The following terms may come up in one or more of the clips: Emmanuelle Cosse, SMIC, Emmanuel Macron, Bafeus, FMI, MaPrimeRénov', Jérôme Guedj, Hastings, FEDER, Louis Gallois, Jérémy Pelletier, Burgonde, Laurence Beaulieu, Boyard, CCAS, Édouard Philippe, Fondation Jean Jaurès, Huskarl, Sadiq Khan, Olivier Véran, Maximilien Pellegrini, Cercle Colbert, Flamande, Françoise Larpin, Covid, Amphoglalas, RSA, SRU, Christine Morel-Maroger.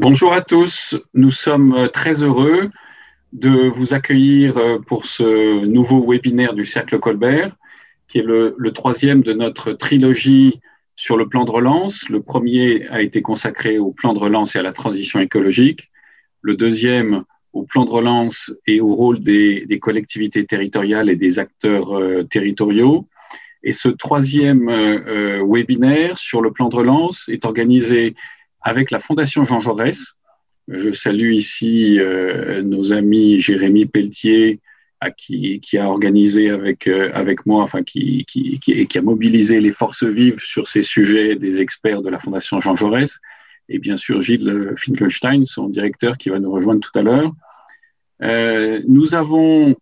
Bonjour à tous, nous sommes très heureux de vous accueillir pour ce nouveau webinaire du Cercle Colbert, qui est le troisième de notre trilogie sur le plan de relance. Le premier a été consacré au plan de relance et à la transition écologique, le deuxième au plan de relance et au rôle des collectivités territoriales et des acteurs territoriaux. Et ce troisième webinaire sur le plan de relance est organisé avec la Fondation Jean Jaurès. Je salue ici nos amis Jérémy Pelletier, qui a organisé avec moi, enfin qui a mobilisé les forces vives sur ces sujets des experts de la Fondation Jean Jaurès, et bien sûr Gilles Finkelstein, son directeur, qui va nous rejoindre tout à l'heure. Nous avons,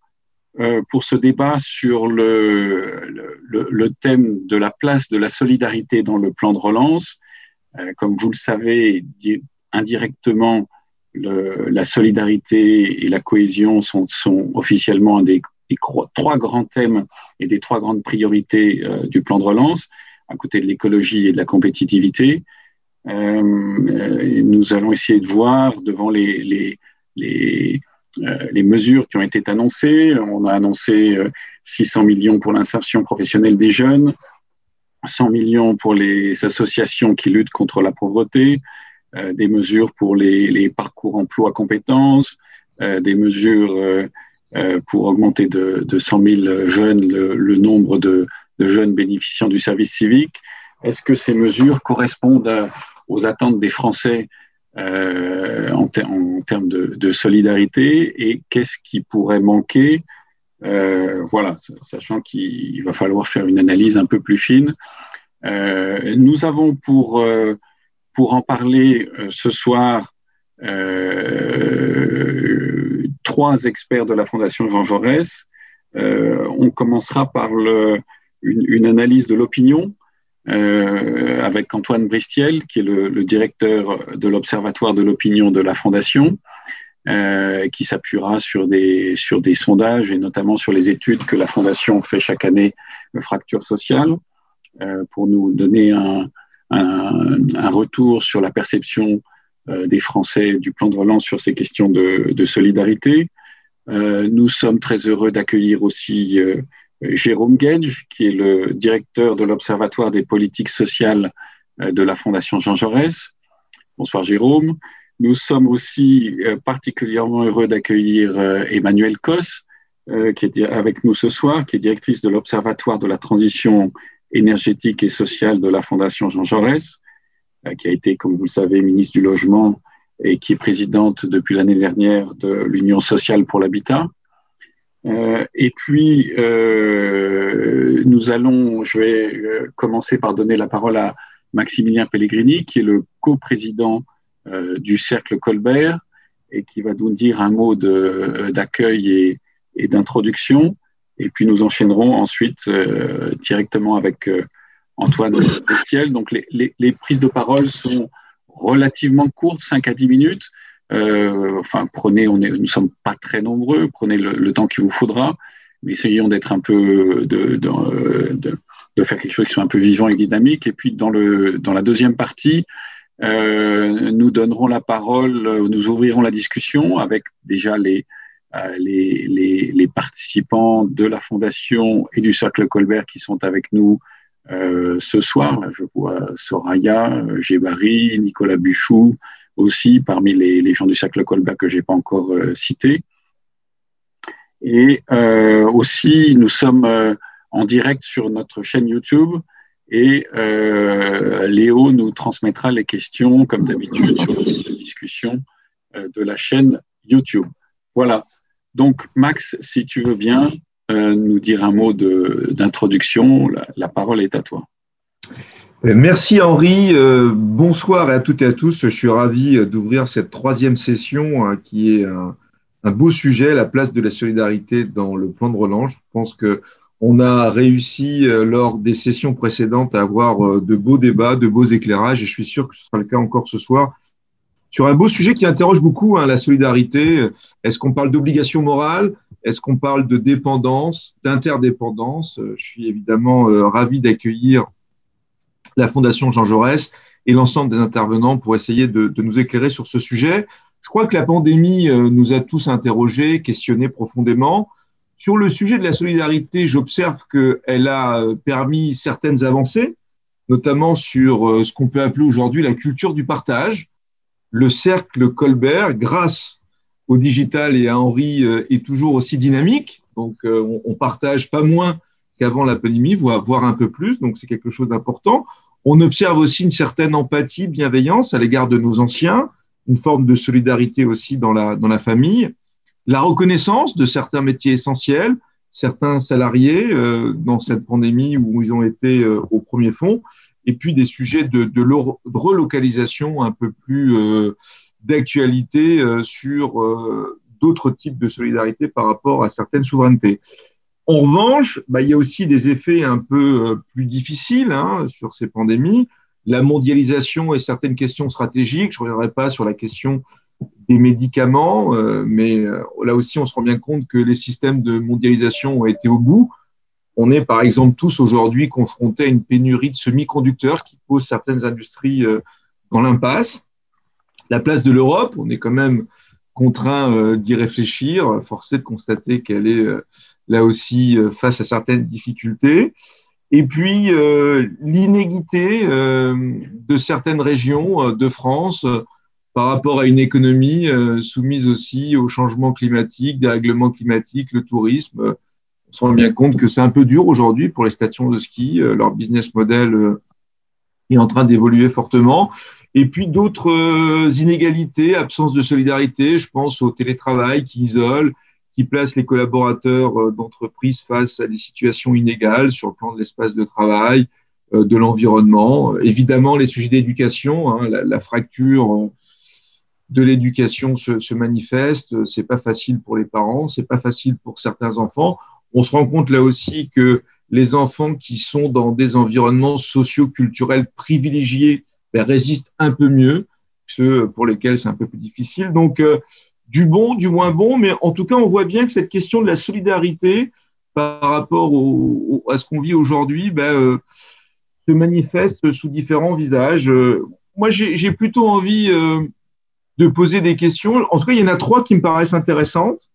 pour ce débat sur le thème de la place de la solidarité dans le plan de relance, comme vous le savez, indirectement, la solidarité et la cohésion sont officiellement un des trois grands thèmes et des trois grandes priorités du plan de relance, à côté de l'écologie et de la compétitivité. Nous allons essayer de voir devant les mesures qui ont été annoncées. On a annoncé 600 millions pour l'insertion professionnelle des jeunes, 100 millions pour les associations qui luttent contre la pauvreté, des mesures pour les parcours emploi compétences, des mesures pour augmenter de 100 000 jeunes le nombre de jeunes bénéficiant du service civique. Est-ce que ces mesures correspondent aux attentes des Français en termes de solidarité, et qu'est-ce qui pourrait manquer? Voilà, sachant qu'il va falloir faire une analyse un peu plus fine. Nous avons pour en parler ce soir trois experts de la Fondation Jean Jaurès. On commencera par une analyse de l'opinion avec Antoine Bristielle, qui est le directeur de l'Observatoire de l'opinion de la Fondation, qui s'appuiera sur des sondages et notamment sur les études que la Fondation fait chaque année, Fractures Sociales, pour nous donner un retour sur la perception des Français du plan de relance sur ces questions de solidarité. Nous sommes très heureux d'accueillir aussi Jérôme Guedj, qui est le directeur de l'Observatoire des politiques sociales de la Fondation Jean Jaurès. Bonsoir Jérôme. Nous sommes aussi particulièrement heureux d'accueillir Emmanuelle Cosse, qui est avec nous ce soir, qui est directrice de l'Observatoire de la transition énergétique et sociale de la Fondation Jean Jaurès, qui a été, comme vous le savez, ministre du Logement et qui est présidente depuis l'année dernière de l'Union sociale pour l'habitat. Et puis, je vais commencer par donner la parole à Maximilien Pellegrini, qui est le coprésident du Cercle Colbert et qui va nous dire un mot d'accueil et d'introduction. Et puis nous enchaînerons ensuite directement avec Antoine Bristielle. Donc les prises de parole sont relativement courtes, 5 à 10 minutes. Enfin, nous ne sommes pas très nombreux, prenez le temps qu'il vous faudra, mais essayons d'être un peu de faire quelque chose qui soit un peu vivant et dynamique. Et puis dans la deuxième partie, nous donnerons la parole, nous ouvrirons la discussion avec déjà les participants de la Fondation et du Cercle Colbert qui sont avec nous ce soir. Là, je vois Soraya Jebari, Nicolas Buchou aussi, parmi les gens du Cercle Colbert que je n'ai pas encore cités. Et aussi, nous sommes en direct sur notre chaîne YouTube, et Léo nous transmettra les questions, comme d'habitude, sur la discussion de la chaîne YouTube. Voilà. Donc, Max, si tu veux bien nous dire un mot d'introduction, la parole est à toi. Merci Henri. Bonsoir à toutes et à tous. Je suis ravi d'ouvrir cette troisième session qui est un beau sujet, la place de la solidarité dans le plan de relance. Je pense que on a réussi lors des sessions précédentes à avoir de beaux débats, de beaux éclairages, et je suis sûr que ce sera le cas encore ce soir, sur un beau sujet qui interroge beaucoup, la solidarité. Est-ce qu'on parle d'obligation morale? Est-ce qu'on parle de dépendance, d'interdépendance? Je suis évidemment ravi d'accueillir la Fondation Jean Jaurès et l'ensemble des intervenants pour essayer de nous éclairer sur ce sujet. Je crois que la pandémie nous a tous interrogés, questionnés profondément. Sur le sujet de la solidarité, j'observe qu'elle a permis certaines avancées, notamment sur ce qu'on peut appeler aujourd'hui la culture du partage. Le cercle Colbert, grâce au digital et à Henri, est toujours aussi dynamique. Donc, on partage pas moins qu'avant la pandémie, voire un peu plus. Donc, c'est quelque chose d'important. On observe aussi une certaine empathie, bienveillance à l'égard de nos anciens, une forme de solidarité aussi dans la famille. La reconnaissance de certains métiers essentiels, certains salariés dans cette pandémie où ils ont été au premier fond, et puis des sujets de relocalisation un peu plus d'actualité sur d'autres types de solidarité par rapport à certaines souverainetés. En revanche, il y a aussi des effets un peu plus difficiles sur ces pandémies. La mondialisation et certaines questions stratégiques, je ne reviendrai pas sur la question des médicaments, mais là aussi on se rend bien compte que les systèmes de mondialisation ont été au bout. On est par exemple tous aujourd'hui confrontés à une pénurie de semi-conducteurs qui pose certaines industries dans l'impasse. La place de l'Europe, on est quand même contraint d'y réfléchir, forcé de constater qu'elle est là aussi face à certaines difficultés. Et puis, l'inégalité de certaines régions de France par rapport à une économie soumise aussi au changement climatique, dérèglement climatique, le tourisme. On se rend bien compte que c'est un peu dur aujourd'hui pour les stations de ski. Leur business model est en train d'évoluer fortement. Et puis, d'autres inégalités, absence de solidarité. Je pense au télétravail qui isole, qui place les collaborateurs d'entreprises face à des situations inégales sur le plan de l'espace de travail, de l'environnement. Évidemment, les sujets d'éducation, la fracture de l'éducation se manifeste. C'est pas facile pour les parents, c'est pas facile pour certains enfants. On se rend compte là aussi que les enfants qui sont dans des environnements socio-culturels privilégiés résistent un peu mieux que ceux pour lesquels c'est un peu plus difficile. Donc, du bon, du moins bon, mais en tout cas, on voit bien que cette question de la solidarité par rapport à ce qu'on vit aujourd'hui se manifeste sous différents visages. Moi, j'ai plutôt envie de poser des questions. En tout cas, il y en a trois qui me paraissent intéressantes.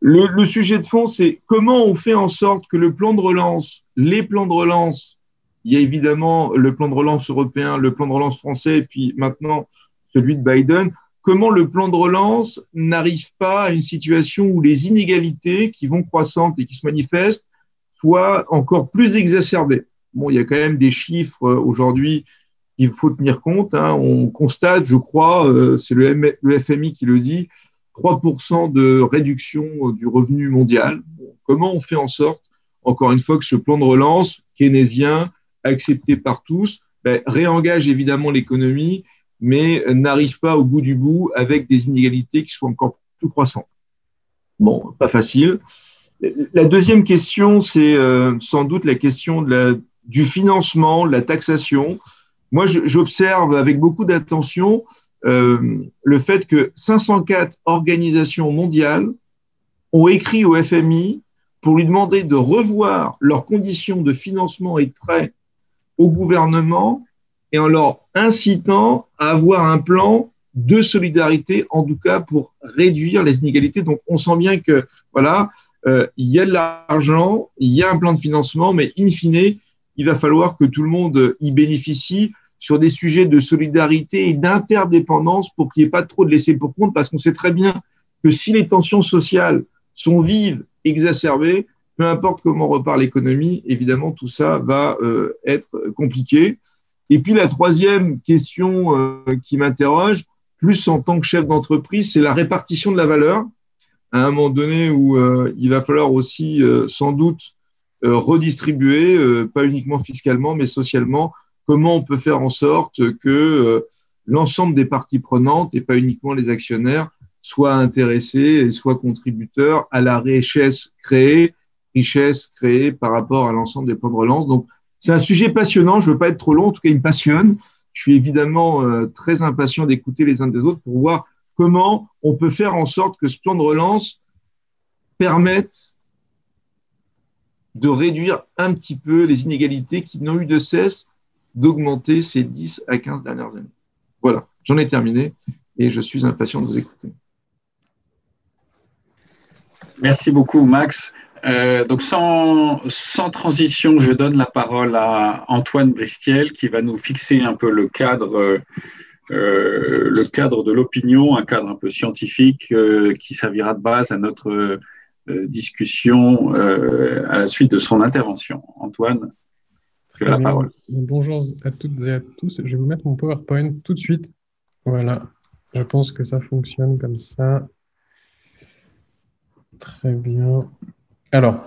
Le sujet de fond, c'est comment on fait en sorte que le plan de relance, les plans de relance, il y a évidemment le plan de relance européen, le plan de relance français, et puis maintenant celui de Biden, comment le plan de relance n'arrive pas à une situation où les inégalités qui vont croissantes et qui se manifestent soient encore plus exacerbées. Bon, il y a quand même des chiffres aujourd'hui qu'il faut tenir compte. On constate, je crois, c'est le FMI qui le dit, 3% de réduction du revenu mondial. Bon, comment on fait en sorte, encore une fois, que ce plan de relance keynésien, accepté par tous, réengage évidemment l'économie mais n'arrive pas au bout du bout avec des inégalités qui sont encore plus croissantes. Bon, pas facile. La deuxième question, c'est sans doute la question du financement, de la taxation. Moi, j'observe avec beaucoup d'attention le fait que 504 organisations mondiales ont écrit au FMI pour lui demander de revoir leurs conditions de financement et de prêt au gouvernement et en leur incitant à avoir un plan de solidarité, en tout cas pour réduire les inégalités. Donc, on sent bien que voilà, il y a de l'argent, il y a un plan de financement, mais in fine, il va falloir que tout le monde y bénéficie sur des sujets de solidarité et d'interdépendance pour qu'il n'y ait pas trop de laisser pour compte, parce qu'on sait très bien que si les tensions sociales sont vives, exacerbées, peu importe comment repart l'économie, évidemment, tout ça va être compliqué. Et puis, la troisième question qui m'interroge, plus en tant que chef d'entreprise, c'est la répartition de la valeur. À un moment donné où il va falloir aussi, sans doute, redistribuer, pas uniquement fiscalement, mais socialement, comment on peut faire en sorte que l'ensemble des parties prenantes, et pas uniquement les actionnaires, soient intéressés et soient contributeurs à la richesse créée par rapport à l'ensemble des plans de relance. Donc, c'est un sujet passionnant, je ne veux pas être trop long, en tout cas il me passionne. Je suis évidemment très impatient d'écouter les uns des autres pour voir comment on peut faire en sorte que ce plan de relance permette de réduire un petit peu les inégalités qui n'ont eu de cesse d'augmenter ces 10 à 15 dernières années. Voilà, j'en ai terminé et je suis impatient de vous écouter. Merci beaucoup, Max. Donc sans transition, je donne la parole à Antoine Bristielle qui va nous fixer un peu le cadre de l'opinion, un cadre un peu scientifique qui servira de base à notre discussion à la suite de son intervention. Antoine, tu as la parole. Bonjour à toutes et à tous. Je vais vous mettre mon PowerPoint tout de suite. Voilà, je pense que ça fonctionne comme ça. Très bien. Alors,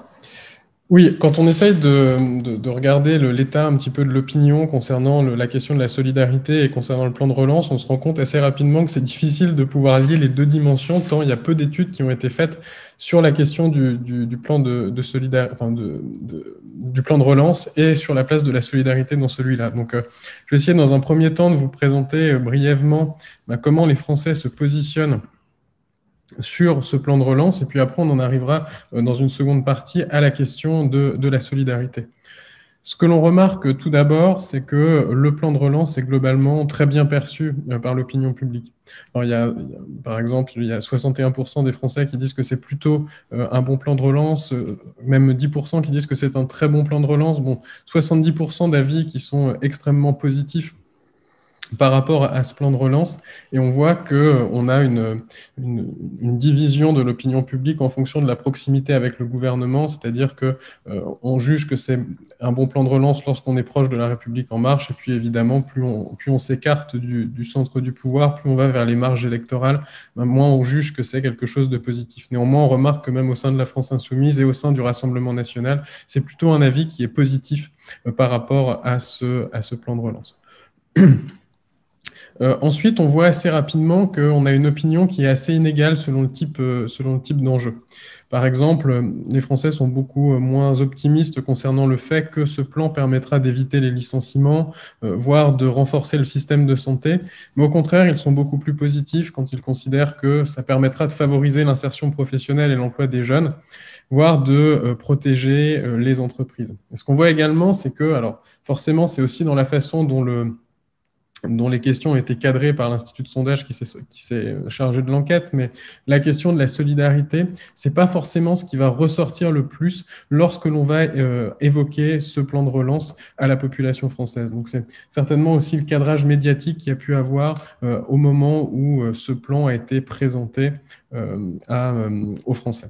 oui, quand on essaye de regarder l'état un petit peu de l'opinion concernant la question de la solidarité et concernant le plan de relance, on se rend compte assez rapidement que c'est difficile de pouvoir lier les deux dimensions, tant il y a peu d'études qui ont été faites sur la question du plan du plan de relance et sur la place de la solidarité dans celui-là. Donc, je vais essayer dans un premier temps de vous présenter brièvement comment les Français se positionnent sur ce plan de relance, et puis après on en arrivera dans une seconde partie à la question de la solidarité. Ce que l'on remarque tout d'abord, c'est que le plan de relance est globalement très bien perçu par l'opinion publique. Alors, par exemple, il y a 61% des Français qui disent que c'est plutôt un bon plan de relance, même 10% qui disent que c'est un très bon plan de relance, 70% d'avis qui sont extrêmement positifs par rapport à ce plan de relance, et on voit qu'on a une division de l'opinion publique en fonction de la proximité avec le gouvernement, c'est-à-dire qu'on juge que c'est un bon plan de relance lorsqu'on est proche de La République En Marche, et puis évidemment, plus on s'écarte du centre du pouvoir, plus on va vers les marges électorales, moins on juge que c'est quelque chose de positif. Néanmoins, on remarque que même au sein de la France Insoumise et au sein du Rassemblement National, c'est plutôt un avis qui est positif par rapport à ce plan de relance. Ensuite, on voit assez rapidement qu'on a une opinion qui est assez inégale selon le type d'enjeu. Par exemple, les Français sont beaucoup moins optimistes concernant le fait que ce plan permettra d'éviter les licenciements, voire de renforcer le système de santé. Mais au contraire, ils sont beaucoup plus positifs quand ils considèrent que ça permettra de favoriser l'insertion professionnelle et l'emploi des jeunes, voire de protéger les entreprises. Et ce qu'on voit également, c'est que, alors forcément, c'est aussi dans la façon dont les questions ont été cadrées par l'Institut de sondage qui s'est chargé de l'enquête, mais la question de la solidarité, ce n'est pas forcément ce qui va ressortir le plus lorsque l'on va évoquer ce plan de relance à la population française. Donc c'est certainement aussi le cadrage médiatique qu'il y a pu avoir au moment où ce plan a été présenté aux Français.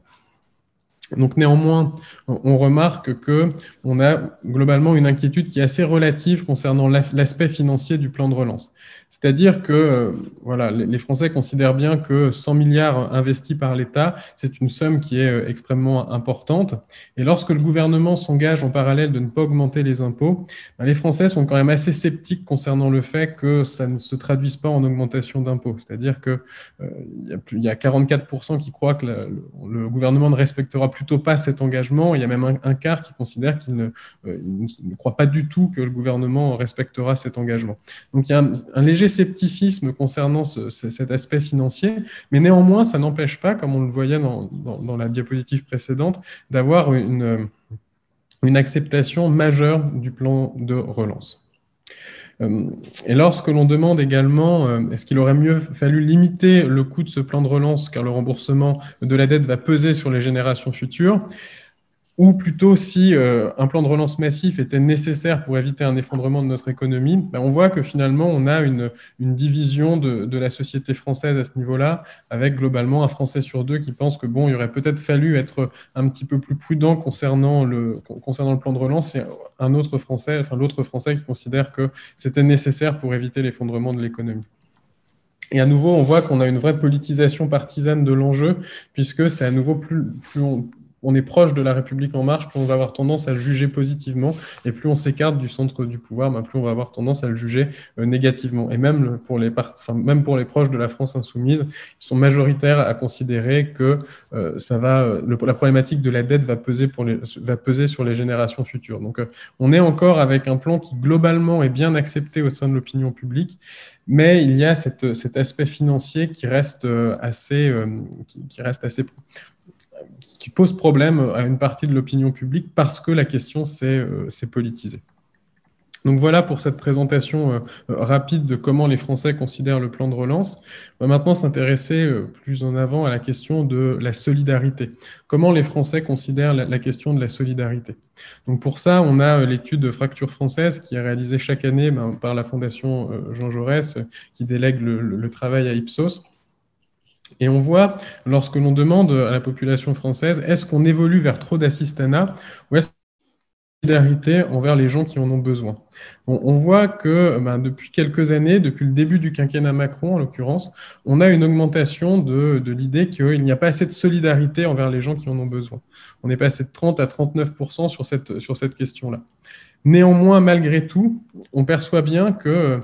Donc néanmoins, on remarque qu'on a globalement une inquiétude qui est assez relative concernant l'aspect financier du plan de relance. C'est-à-dire que voilà, les Français considèrent bien que 100 milliards investis par l'État, c'est une somme qui est extrêmement importante. Et lorsque le gouvernement s'engage en parallèle de ne pas augmenter les impôts, les Français sont quand même assez sceptiques concernant le fait que ça ne se traduise pas en augmentation d'impôts. C'est-à-dire qu'il y a 44% qui croient que le gouvernement ne respectera plutôt pas cet engagement. Il y a même un quart qui considère qu'il ne croit pas du tout que le gouvernement respectera cet engagement. Donc il y a un léger scepticisme concernant cet aspect financier, mais néanmoins, ça n'empêche pas, comme on le voyait dans la diapositive précédente, d'avoir une acceptation majeure du plan de relance. Et lorsque l'on demande également est-ce qu'il aurait mieux fallu limiter le coût de ce plan de relance car le remboursement de la dette va peser sur les générations futures, ou plutôt si un plan de relance massif était nécessaire pour éviter un effondrement de notre économie, on voit que finalement on a une division de la société française à ce niveau-là, avec globalement un Français sur deux qui pense que il aurait peut-être fallu être un petit peu plus prudent concernant le plan de relance, et l'autre Français qui considère que c'était nécessaire pour éviter l'effondrement de l'économie. Et à nouveau, on voit qu'on a une vraie politisation partisane de l'enjeu, puisque c'est à nouveau plus on est proche de La République En Marche, plus on va avoir tendance à le juger positivement, et plus on s'écarte du centre du pouvoir, plus on va avoir tendance à le juger négativement. Et même pour les proches de la France Insoumise, ils sont majoritaires à considérer que la problématique de la dette va peser sur les générations futures. Donc on est encore avec un plan qui globalement est bien accepté au sein de l'opinion publique, mais il y a cet aspect financier qui pose problème à une partie de l'opinion publique parce que la question s'est politisée. Donc voilà pour cette présentation rapide de comment les Français considèrent le plan de relance. On va maintenant s'intéresser plus en avant à la question de la solidarité. Comment les Français considèrent la question de la solidarité. Donc pour ça, on a l'étude Fractures Françaises qui est réalisée chaque année par la Fondation Jean Jaurès qui délègue le travail à Ipsos. Et on voit, lorsque l'on demande à la population française, est-ce qu'on évolue vers trop d'assistanat ou est-ce solidarité envers les gens qui en ont besoin. On voit que depuis quelques années, depuis le début du quinquennat Macron en l'occurrence, on a une augmentation de l'idée qu'il n'y a pas assez de solidarité envers les gens qui en ont besoin. On est passé de 30 à 39% sur cette question-là. Néanmoins, malgré tout, on perçoit bien que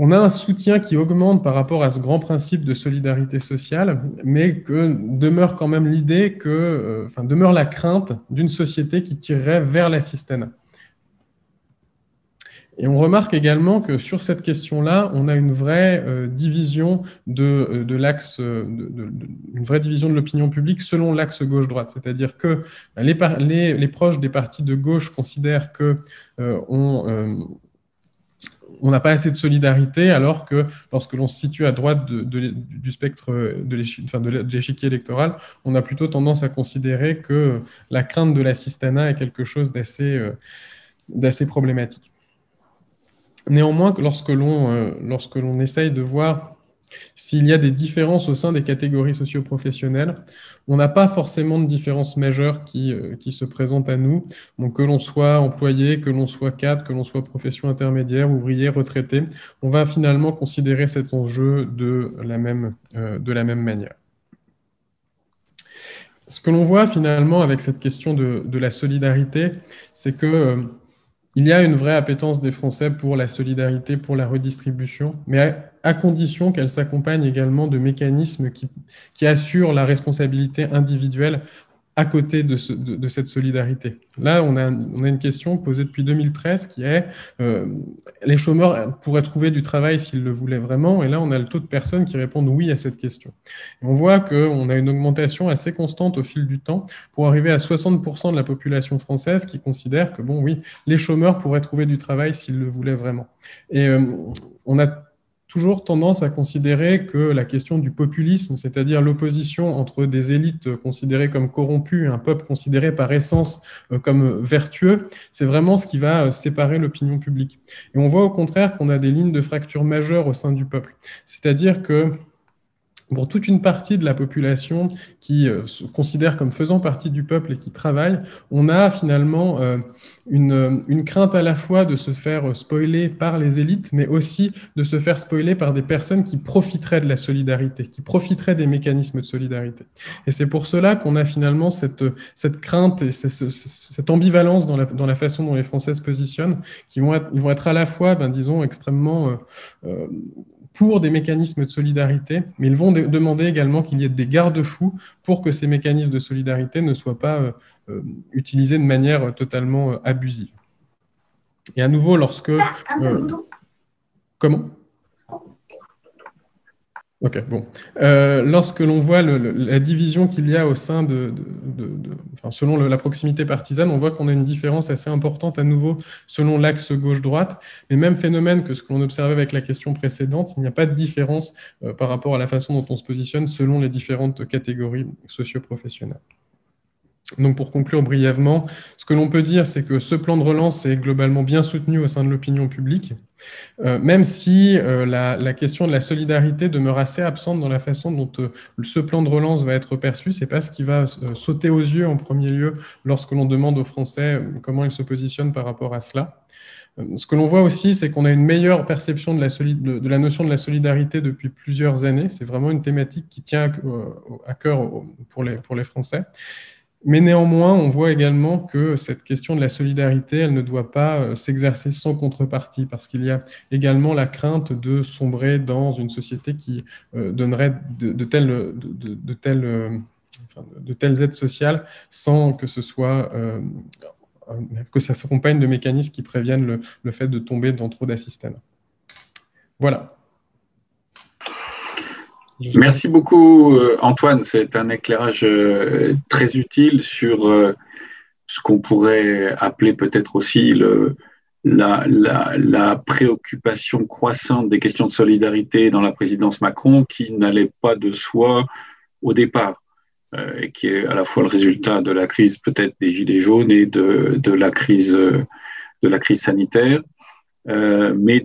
on a un soutien qui augmente par rapport à ce grand principe de solidarité sociale, mais que demeure quand même l'idée que, demeure la crainte d'une société qui tirerait vers l'assistanat. Et on remarque également que sur cette question-là, on a une vraie division de l'axe, une vraie division de l'opinion publique selon l'axe gauche-droite. C'est-à-dire que les proches des partis de gauche considèrent que on n'a pas assez de solidarité, alors que lorsque l'on se situe à droite du spectre de l'échiquier électoral, on a plutôt tendance à considérer que la crainte de l'assistanat est quelque chose d'assez problématique. Néanmoins, lorsque l'on essaye de voir s'il y a des différences au sein des catégories socio-professionnelles, on n'a pas forcément de différences majeures qui se présentent à nous. Donc, que l'on soit employé, que l'on soit cadre, que l'on soit profession intermédiaire, ouvrier, retraité, on va finalement considérer cet enjeu de la même manière. Ce que l'on voit finalement avec cette question de la solidarité, c'est que il y a une vraie appétence des Français pour la solidarité, pour la redistribution, mais à condition qu'elle s'accompagne également de mécanismes qui assurent la responsabilité individuelle à côté de cette solidarité. Là, on a une question posée depuis 2013 qui est les chômeurs pourraient trouver du travail s'ils le voulaient vraiment, et là, on a le taux de personnes qui répondent oui à cette question. Et on voit qu'on a une augmentation assez constante au fil du temps pour arriver à 60% de la population française qui considère que, bon, oui, les chômeurs pourraient trouver du travail s'ils le voulaient vraiment. Et on a toujours tendance à considérer que la question du populisme, c'est-à-dire l'opposition entre des élites considérées comme corrompues et un peuple considéré par essence comme vertueux, c'est vraiment ce qui va séparer l'opinion publique. Et on voit au contraire qu'on a des lignes de fracture majeures au sein du peuple. C'est-à-dire que pour toute une partie de la population qui se considère comme faisant partie du peuple et qui travaille, on a finalement une crainte à la fois de se faire spoiler par les élites, mais aussi de se faire spoiler par des personnes qui profiteraient de la solidarité, qui profiteraient des mécanismes de solidarité. Et c'est pour cela qu'on a finalement cette crainte et cette ambivalence dans la façon dont les Français se positionnent, qui vont être à la fois, disons, extrêmement pour des mécanismes de solidarité, mais ils vont demander également qu'il y ait des garde-fous pour que ces mécanismes de solidarité ne soient pas utilisés de manière totalement abusive. Et à nouveau, lorsque... Comment ? Ok, bon. Lorsque l'on voit la division qu'il y a au sein selon la proximité partisane, on voit qu'on a une différence assez importante à nouveau selon l'axe gauche-droite. Les mêmes phénomènes que ce que l'on observait avec la question précédente, il n'y a pas de différence par rapport à la façon dont on se positionne selon les différentes catégories socio-professionnelles. Donc pour conclure brièvement, ce que l'on peut dire, c'est que ce plan de relance est globalement bien soutenu au sein de l'opinion publique, même si la question de la solidarité demeure assez absente dans la façon dont ce plan de relance va être perçu. Ce n'est pas ce qui va sauter aux yeux en premier lieu lorsque l'on demande aux Français comment ils se positionnent par rapport à cela. Ce que l'on voit aussi, c'est qu'on a une meilleure perception de la notion de la solidarité depuis plusieurs années. C'est vraiment une thématique qui tient à cœur pour les Français. Mais néanmoins, on voit également que cette question de la solidarité, elle ne doit pas s'exercer sans contrepartie, parce qu'il y a également la crainte de sombrer dans une société qui donnerait de telles aides sociales sans que ce soit que ça s'accompagne de mécanismes qui préviennent le fait de tomber dans trop d'assistanat. Voilà. Merci beaucoup, Antoine. C'est un éclairage très utile sur ce qu'on pourrait appeler peut-être aussi le, la préoccupation croissante des questions de solidarité dans la présidence Macron, qui n'allait pas de soi au départ, et qui est à la fois le résultat de la crise peut-être des Gilets jaunes et de la crise sanitaire, mais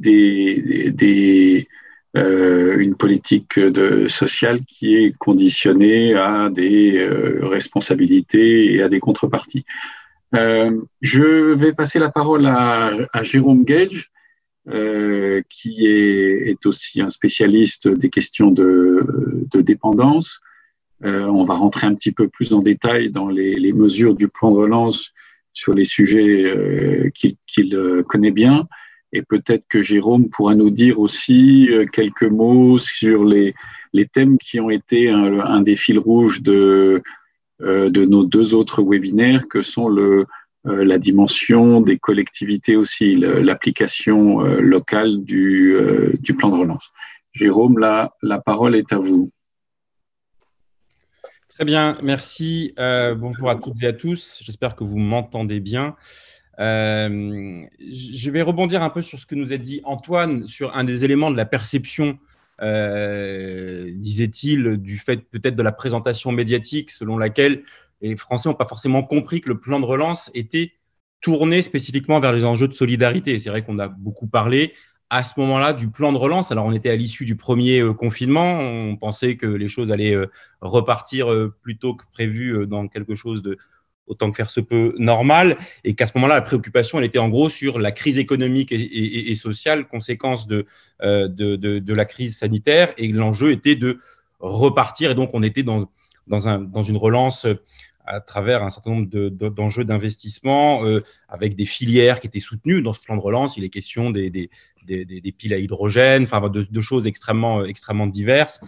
une politique sociale qui est conditionnée à des responsabilités et à des contreparties. Je vais passer la parole à Jérôme Guedj, qui est aussi un spécialiste des questions de dépendance. On va rentrer un petit peu plus en détail dans les mesures du plan de relance sur les sujets qu'il connaît bien. Et peut-être que Jérôme pourra nous dire aussi quelques mots sur les thèmes qui ont été un des fils rouges de nos deux autres webinaires, que sont la dimension des collectivités aussi, l'application locale du plan de relance. Jérôme, la parole est à vous. Très bien, merci. Bonjour à toutes et à tous. J'espère que vous m'entendez bien. Je vais rebondir un peu sur ce que nous a dit Antoine, sur un des éléments de la perception, disait-il, du fait peut-être de la présentation médiatique selon laquelle les Français n'ont pas forcément compris que le plan de relance était tourné spécifiquement vers les enjeux de solidarité. C'est vrai qu'on a beaucoup parlé à ce moment-là du plan de relance. Alors, on était à l'issue du premier confinement, on pensait que les choses allaient repartir plus tôt que prévu dans quelque chose de autant que faire se peut, normal, et qu'à ce moment-là, la préoccupation, elle était en gros sur la crise économique et sociale, conséquence de la crise sanitaire, et l'enjeu était de repartir, et donc on était dans une relance à travers un certain nombre d'enjeux d'investissement, avec des filières qui étaient soutenues dans ce plan de relance. Il est question des piles à hydrogène, enfin de choses extrêmement diverses,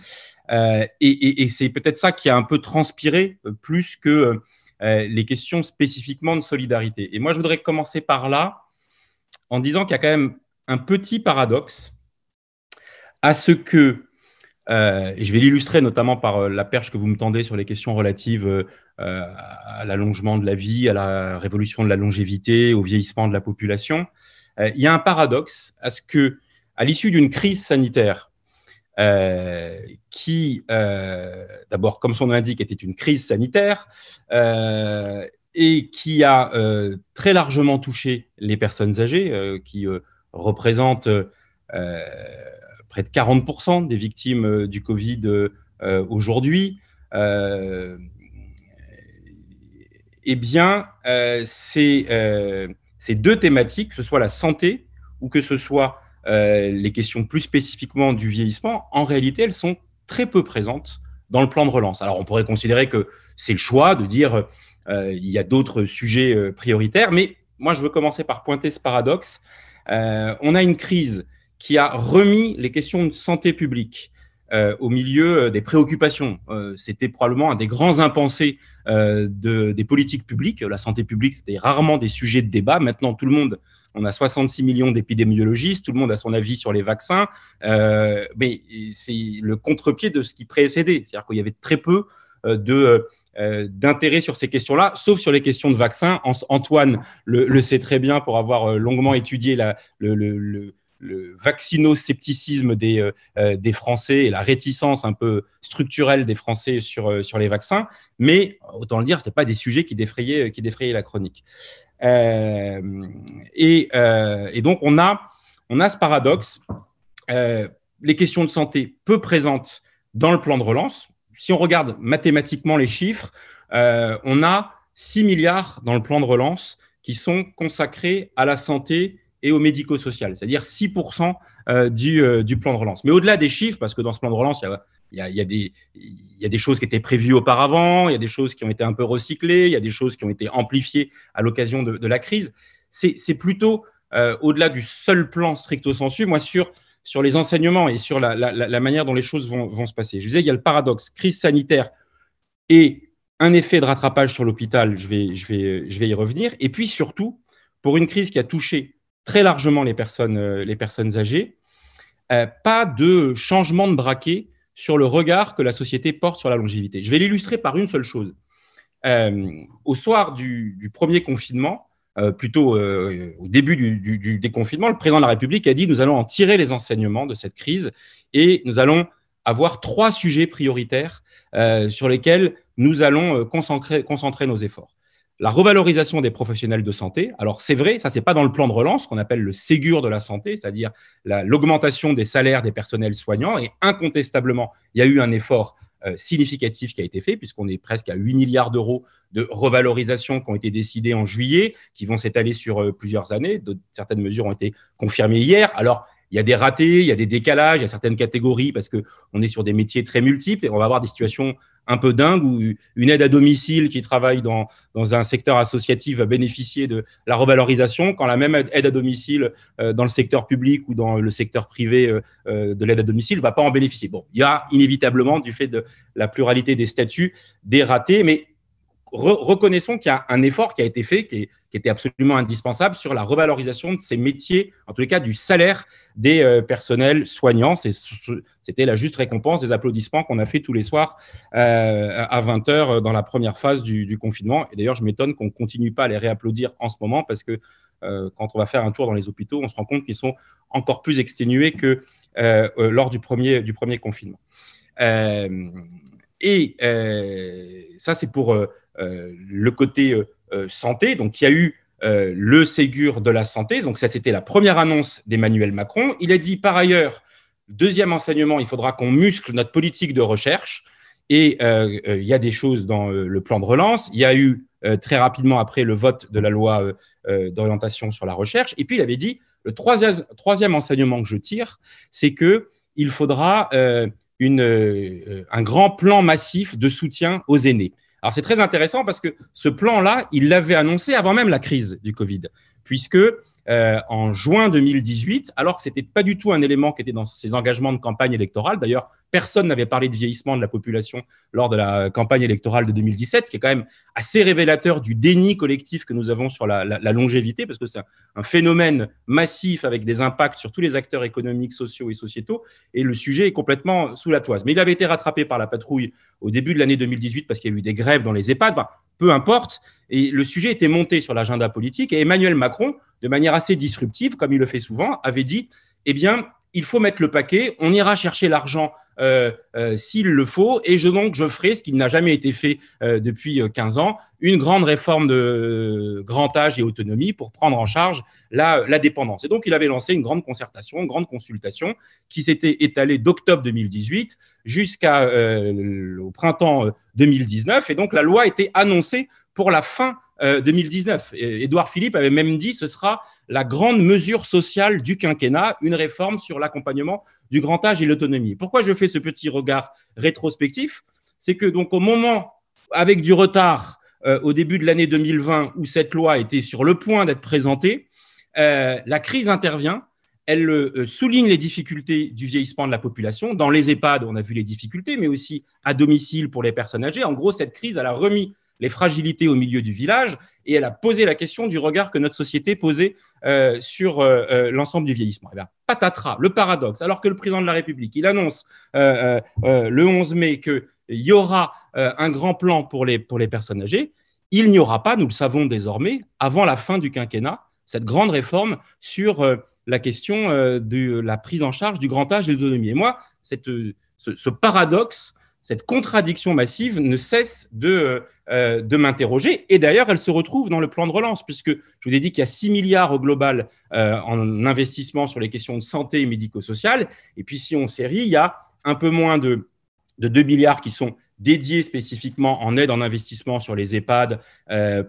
et c'est peut-être ça qui a un peu transpiré, plus que les questions spécifiquement de solidarité. Et moi, je voudrais commencer par là, en disant qu'il y a quand même un petit paradoxe à ce que, et je vais l'illustrer notamment par la perche que vous me tendez sur les questions relatives à l'allongement de la vie, à la révolution de la longévité, au vieillissement de la population. Il y a un paradoxe à ce que, à l'issue d'une crise sanitaire, qui, d'abord, comme son nom l'indique, était une crise sanitaire, et qui a très largement touché les personnes âgées, qui représentent près de 40% des victimes du Covid aujourd'hui, eh bien, ces deux thématiques, que ce soit la santé ou que ce soit les questions plus spécifiquement du vieillissement, en réalité, elles sont très peu présentes dans le plan de relance. Alors, on pourrait considérer que c'est le choix de dire il y a d'autres sujets prioritaires, mais moi, je veux commencer par pointer ce paradoxe. On a une crise qui a remis les questions de santé publique au milieu des préoccupations. C'était probablement un des grands impensés des politiques publiques. La santé publique, c'était rarement des sujets de débat. Maintenant, tout le monde, on a 66 millions d'épidémiologistes, tout le monde a son avis sur les vaccins, mais c'est le contre-pied de ce qui précédait. C'est-à-dire qu'il y avait très peu d'intérêt sur ces questions-là, sauf sur les questions de vaccins. Antoine le sait très bien pour avoir longuement étudié le vaccino-scepticisme des Français et la réticence un peu structurelle des Français sur les vaccins, mais autant le dire, ce n'était pas des sujets qui défrayaient la chronique. Et donc, on a ce paradoxe, les questions de santé peu présentes dans le plan de relance. Si on regarde mathématiquement les chiffres, on a 6 milliards dans le plan de relance qui sont consacrés à la santé et au médico-social, c'est-à-dire 6% du plan de relance. Mais au-delà des chiffres, parce que dans ce plan de relance, il y a des choses qui étaient prévues auparavant, il y a des choses qui ont été un peu recyclées, il y a des choses qui ont été amplifiées à l'occasion de la crise. C'est plutôt au-delà du seul plan stricto sensu, moi, sur les enseignements et sur la manière dont les choses vont se passer. Je disais, il y a le paradoxe, crise sanitaire et un effet de rattrapage sur l'hôpital, je vais y revenir, et puis surtout, pour une crise qui a touché très largement les personnes âgées, pas de changement de braquet sur le regard que la société porte sur la longévité. Je vais l'illustrer par une seule chose. Au soir du premier confinement, plutôt au début du déconfinement, le président de la République a dit « Nous allons en tirer les enseignements de cette crise et nous allons avoir 3 sujets prioritaires sur lesquels nous allons concentrer nos efforts. » La revalorisation des professionnels de santé. Alors, c'est vrai, ça, c'est pas dans le plan de relance qu'on appelle le Ségur de la santé, c'est-à-dire l'augmentation des salaires des personnels soignants. Et incontestablement, il y a eu un effort significatif qui a été fait, puisqu'on est presque à 8 milliards d'euros de revalorisation qui ont été décidés en juillet, qui vont s'étaler sur plusieurs années. Certaines mesures ont été confirmées hier. Alors, il y a des ratés, il y a des décalages, il y a certaines catégories parce qu'on est sur des métiers très multiples et on va avoir des situations un peu dingues où une aide à domicile qui travaille dans un secteur associatif va bénéficier de la revalorisation quand la même aide à domicile dans le secteur public ou dans le secteur privé de l'aide à domicile ne va pas en bénéficier. Bon, il y a inévitablement, du fait de la pluralité des statuts, des ratés, mais reconnaissons qu'il y a un effort qui a été fait, qui était absolument indispensable sur la revalorisation de ces métiers, en tous les cas du salaire des personnels soignants. C'était la juste récompense des applaudissements qu'on a fait tous les soirs à 20h dans la première phase du confinement. Et d'ailleurs, je m'étonne qu'on ne continue pas à les réapplaudir en ce moment parce que quand on va faire un tour dans les hôpitaux, on se rend compte qu'ils sont encore plus exténués que lors du premier confinement. Ça, c'est pour le côté santé. Donc, il y a eu le Ségur de la santé. Donc, ça, c'était la première annonce d'Emmanuel Macron. Il a dit, par ailleurs, deuxième enseignement, il faudra qu'on muscle notre politique de recherche. Et il y a des choses dans le plan de relance. Il y a eu très rapidement après le vote de la loi d'orientation sur la recherche. Et puis, il avait dit, le troisième enseignement que je tire, c'est qu'il faudra un grand plan massif de soutien aux aînés. Alors, c'est très intéressant parce que ce plan-là, il l'avait annoncé avant même la crise du Covid, puisque en juin 2018, alors que ce n'était pas du tout un élément qui était dans ses engagements de campagne électorale, d'ailleurs, personne n'avait parlé de vieillissement de la population lors de la campagne électorale de 2017, ce qui est quand même assez révélateur du déni collectif que nous avons sur la longévité, parce que c'est un phénomène massif avec des impacts sur tous les acteurs économiques, sociaux et sociétaux, et le sujet est complètement sous la toise. Mais il avait été rattrapé par la patrouille au début de l'année 2018 parce qu'il y a eu des grèves dans les EHPAD, peu importe, et le sujet était monté sur l'agenda politique, et Emmanuel Macron, de manière assez disruptive, comme il le fait souvent, avait dit « Eh bien, il faut mettre le paquet, on ira chercher l'argent s'il le faut, et donc je ferai ce qui n'a jamais été fait depuis 15 ans, une grande réforme de grand âge et autonomie pour prendre en charge la dépendance. » Et donc, il avait lancé une grande concertation, une grande consultation qui s'était étalée d'octobre 2018 jusqu'au printemps 2019, et donc la loi était annoncée pour la fin 2019. Édouard Philippe avait même dit ce sera la grande mesure sociale du quinquennat, une réforme sur l'accompagnement du grand âge et l'autonomie. Pourquoi je fais ce petit regard rétrospectif? C'est que donc au moment, avec du retard, au début de l'année 2020, où cette loi était sur le point d'être présentée, la crise intervient. Elle souligne les difficultés du vieillissement de la population. Dans les EHPAD, on a vu les difficultés, mais aussi à domicile pour les personnes âgées. En gros, cette crise, elle a remis les fragilités au milieu du village et elle a posé la question du regard que notre société posait sur l'ensemble du vieillissement. Eh bien, patatras, le paradoxe, alors que le président de la République, il annonce le 11 mai qu'il y aura un grand plan pour les personnes âgées, il n'y aura pas, nous le savons désormais, avant la fin du quinquennat, cette grande réforme sur la question de la prise en charge du grand âge et de l'autonomie. Et moi, ce paradoxe, cette contradiction massive ne cesse de m'interroger. Et d'ailleurs, elle se retrouve dans le plan de relance, puisque je vous ai dit qu'il y a 6 milliards au global en investissement sur les questions de santé et médico-sociale. Et puis, si on série, il y a un peu moins de 2 milliards qui sont dédiés spécifiquement en aide en investissement sur les EHPAD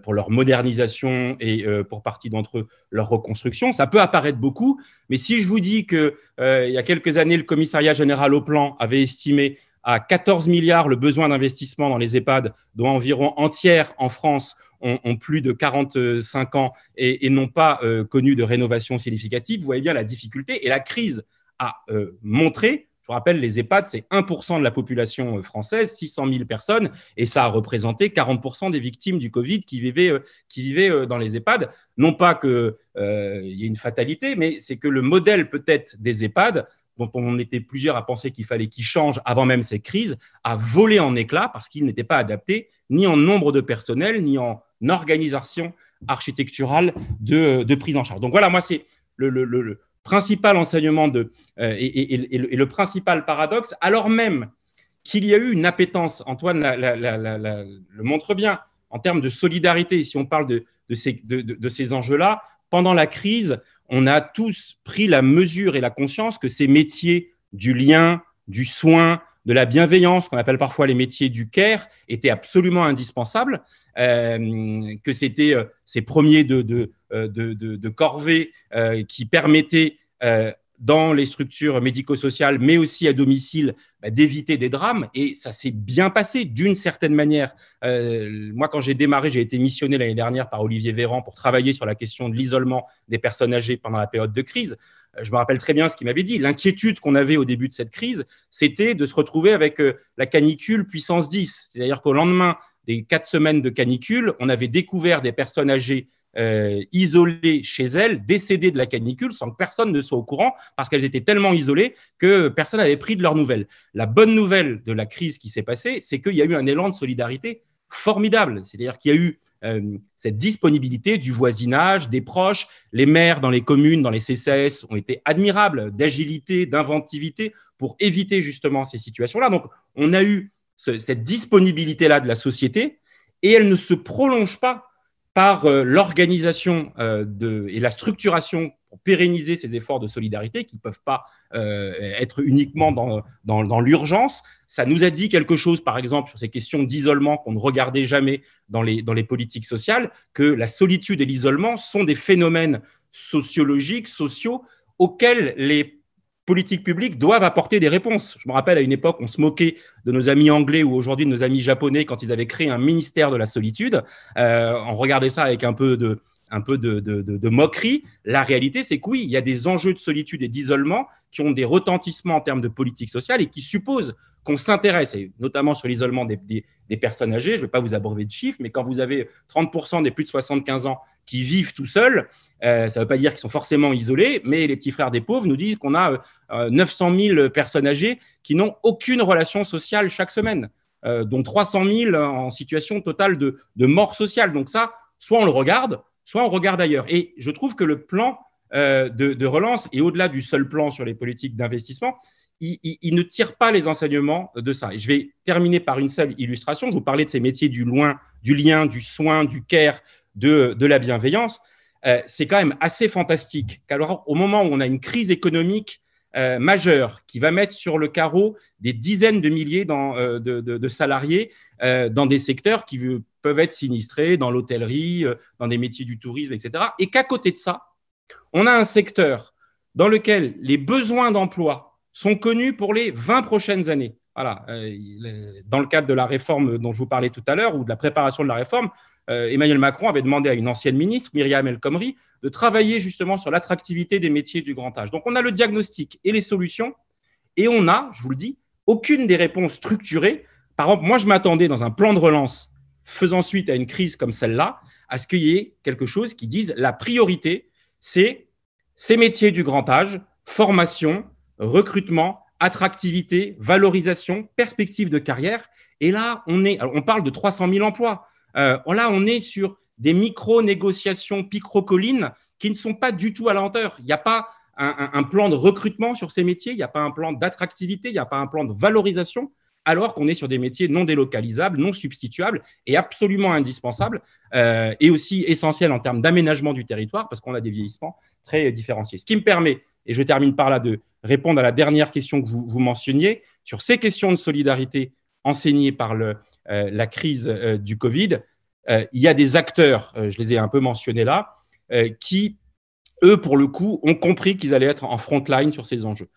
pour leur modernisation et pour partie d'entre eux, leur reconstruction. Ça peut apparaître beaucoup, mais si je vous dis qu'il y a quelques années, le commissariat général au plan avait estimé à 14 milliards le besoin d'investissement dans les EHPAD, dont environ un tiers en France ont plus de 45 ans et n'ont pas connu de rénovation significative, vous voyez bien la difficulté et la crise a montré. Je vous rappelle, les EHPAD, c'est 1% de la population française, 600 000 personnes, et ça a représenté 40% des victimes du Covid qui vivaient dans les EHPAD. Non pas qu'il y ait une fatalité, mais c'est que le modèle peut-être des EHPAD, dont on était plusieurs à penser qu'il fallait qu'il change avant même cette crise, a volé en éclats parce qu'il n'était pas adapté ni en nombre de personnel, ni en organisation architecturale de prise en charge. Donc voilà, moi, c'est le principal enseignement et le principal paradoxe, alors même qu'il y a eu une appétence, Antoine le montre bien, en termes de solidarité, si on parle de ces enjeux-là, pendant la crise, on a tous pris la mesure et la conscience que ces métiers du lien, du soin, de la bienveillance, qu'on appelle parfois les métiers du care, étaient absolument indispensables, que c'était ces premiers de corvée qui permettaient, dans les structures médico-sociales, mais aussi à domicile, d'éviter des drames. Et ça s'est bien passé d'une certaine manière. Moi, quand j'ai démarré, j'ai été missionné l'année dernière par Olivier Véran pour travailler sur la question de l'isolement des personnes âgées pendant la période de crise. Je me rappelle très bien ce qu'il m'avait dit. L'inquiétude qu'on avait au début de cette crise, c'était de se retrouver avec la canicule puissance 10. C'est-à-dire qu'au lendemain des 4 semaines de canicule, on avait découvert des personnes âgées isolées chez elles, décédées de la canicule, sans que personne ne soit au courant, parce qu'elles étaient tellement isolées que personne n'avait pris de leurs nouvelles. La bonne nouvelle de la crise qui s'est passée, c'est qu'il y a eu un élan de solidarité formidable. C'est-à-dire qu'il y a eu cette disponibilité du voisinage, des proches. Les maires dans les communes, dans les CCAS ont été admirables d'agilité, d'inventivité pour éviter justement ces situations-là. Donc, on a eu cette disponibilité-là de la société et elle ne se prolonge pas par l'organisation et la structuration pour pérenniser ces efforts de solidarité qui ne peuvent pas être uniquement dans l'urgence. Ça nous a dit quelque chose, par exemple, sur ces questions d'isolement qu'on ne regardait jamais dans les politiques sociales, que la solitude et l'isolement sont des phénomènes sociologiques, sociaux, auxquels les politiques publiques doivent apporter des réponses. Je me rappelle, à une époque, on se moquait de nos amis anglais ou aujourd'hui de nos amis japonais quand ils avaient créé un ministère de la solitude. On regardait ça avec un peu de moquerie. La réalité, c'est que oui, il y a des enjeux de solitude et d'isolement qui ont des retentissements en termes de politique sociale et qui supposent qu'on s'intéresse, et notamment sur l'isolement des personnes âgées. Je ne vais pas vous abreuver de chiffres, mais quand vous avez 30% des plus de 75 ans qui vivent tout seuls, ça ne veut pas dire qu'ils sont forcément isolés, mais les petits frères des pauvres nous disent qu'on a 900 000 personnes âgées qui n'ont aucune relation sociale chaque semaine, dont 300 000 en situation totale de mort sociale. Donc ça, soit on le regarde, soit on regarde ailleurs. Et je trouve que le plan de relance, et au-delà du seul plan sur les politiques d'investissement, il ne tire pas les enseignements de ça. Et je vais terminer par une seule illustration. Je vous parlais de ces métiers du lien, du soin, du care, de la bienveillance. C'est quand même assez fantastique qu'alors, au moment où on a une crise économique majeure qui va mettre sur le carreau des dizaines de milliers de salariés dans des secteurs qui peuvent être sinistrés, dans l'hôtellerie, dans des métiers du tourisme, etc. Et qu'à côté de ça, on a un secteur dans lequel les besoins d'emploi sont connus pour les 20 prochaines années. Voilà. Dans le cadre de la réforme dont je vous parlais tout à l'heure ou de la préparation de la réforme, Emmanuel Macron avait demandé à une ancienne ministre, Myriam El Khomri, de travailler justement sur l'attractivité des métiers du grand âge. Donc, on a le diagnostic et les solutions et on a, je vous le dis, aucune des réponses structurées. Par exemple, moi, je m'attendais dans un plan de relance faisant suite à une crise comme celle-là à ce qu'il y ait quelque chose qui dise la priorité, c'est ces métiers du grand âge, formation, recrutement, attractivité, valorisation, perspective de carrière. Et là, on parle de 300 000 emplois. Là, on est sur des micro-négociations picro-collines qui ne sont pas du tout à la hauteur. Il n'y a pas un plan de recrutement sur ces métiers, il n'y a pas un plan d'attractivité, il n'y a pas un plan de valorisation, alors qu'on est sur des métiers non délocalisables, non substituables et absolument indispensables et aussi essentiels en termes d'aménagement du territoire parce qu'on a des vieillissements très différenciés. Ce qui me permet, et je termine par là, de répondre à la dernière question que vous mentionniez sur ces questions de solidarité enseignées par la crise du Covid. Il y a des acteurs, je les ai un peu mentionnés là, qui, eux, pour le coup, ont compris qu'ils allaient être en front line sur ces enjeux.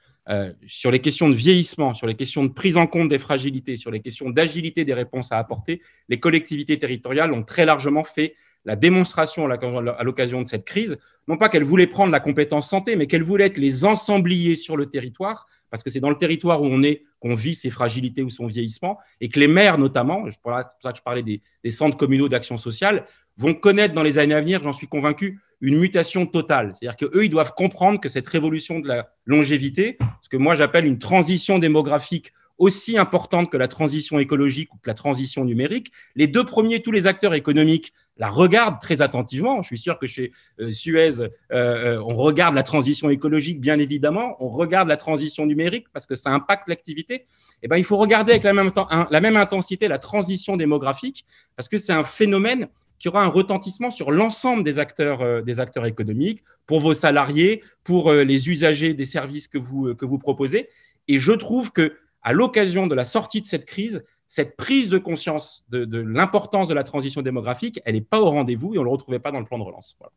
Sur les questions de vieillissement, sur les questions de prise en compte des fragilités, sur les questions d'agilité des réponses à apporter, les collectivités territoriales ont très largement fait la démonstration à l'occasion de cette crise, non pas qu'elles voulaient prendre la compétence santé, mais qu'elles voulaient être les ensembliers sur le territoire, parce que c'est dans le territoire où on est qu'on vit ses fragilités ou son vieillissement, et que les maires notamment, c'est pour ça que je parlais des centres communaux d'action sociale, vont connaître dans les années à venir, j'en suis convaincu, une mutation totale. C'est-à-dire qu'eux, ils doivent comprendre que cette révolution de la longévité, ce que moi j'appelle une transition démographique aussi importante que la transition écologique ou que la transition numérique. Les deux premiers, tous les acteurs économiques la regardent très attentivement. Je suis sûr que chez Suez, on regarde la transition écologique, bien évidemment, on regarde la transition numérique parce que ça impacte l'activité. Eh bien, il faut regarder avec la même intensité la transition démographique parce que c'est un phénomène qui aura un retentissement sur l'ensemble des acteurs économiques, pour vos salariés, pour les usagers des services que vous proposez. Et je trouve que à l'occasion de la sortie de cette crise, cette prise de conscience de l'importance de la transition démographique, elle n'est pas au rendez-vous et on ne le retrouvait pas dans le plan de relance. Voilà.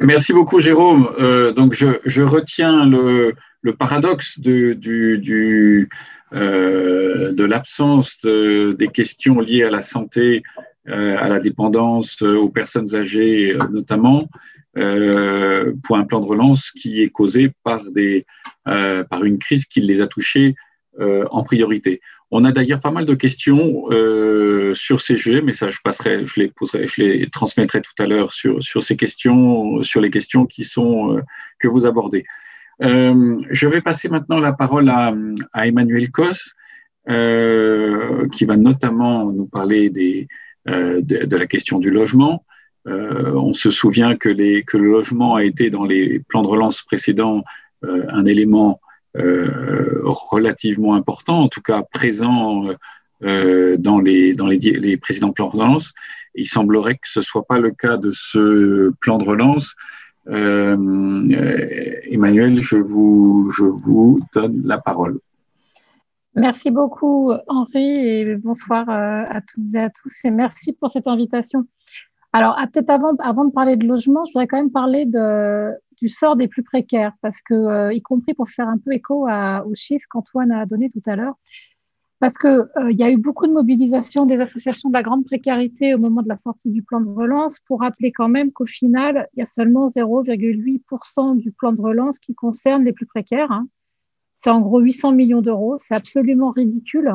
Merci beaucoup, Jérôme. Donc je retiens le paradoxe de l'absence des questions liées à la santé, à la dépendance, aux personnes âgées notamment, pour un plan de relance qui est causé par une crise qui les a touchés en priorité. On a d'ailleurs pas mal de questions sur ces sujets, mais ça je les transmettrai tout à l'heure sur les questions qui sont que vous abordez. Je vais passer maintenant la parole à Emmanuelle Cosse, qui va notamment nous parler de la question du logement. On se souvient que le logement a été dans les plans de relance précédents un élément relativement important, en tout cas présent dans les précédents plans de relance. Il semblerait que ce ne soit pas le cas de ce plan de relance. Emmanuelle, je vous donne la parole. Merci beaucoup, Henri, et bonsoir à toutes et à tous, et merci pour cette invitation. Alors, peut-être avant de parler de logement, je voudrais quand même parler du sort des plus précaires, parce que, y compris pour faire un peu écho aux chiffres qu'Antoine a donné tout à l'heure, parce qu'il y a eu beaucoup de mobilisation des associations de la grande précarité au moment de la sortie du plan de relance, pour rappeler quand même qu'au final, il y a seulement 0,8% du plan de relance qui concerne les plus précaires. Hein. C'est en gros 800 millions d'euros, c'est absolument ridicule.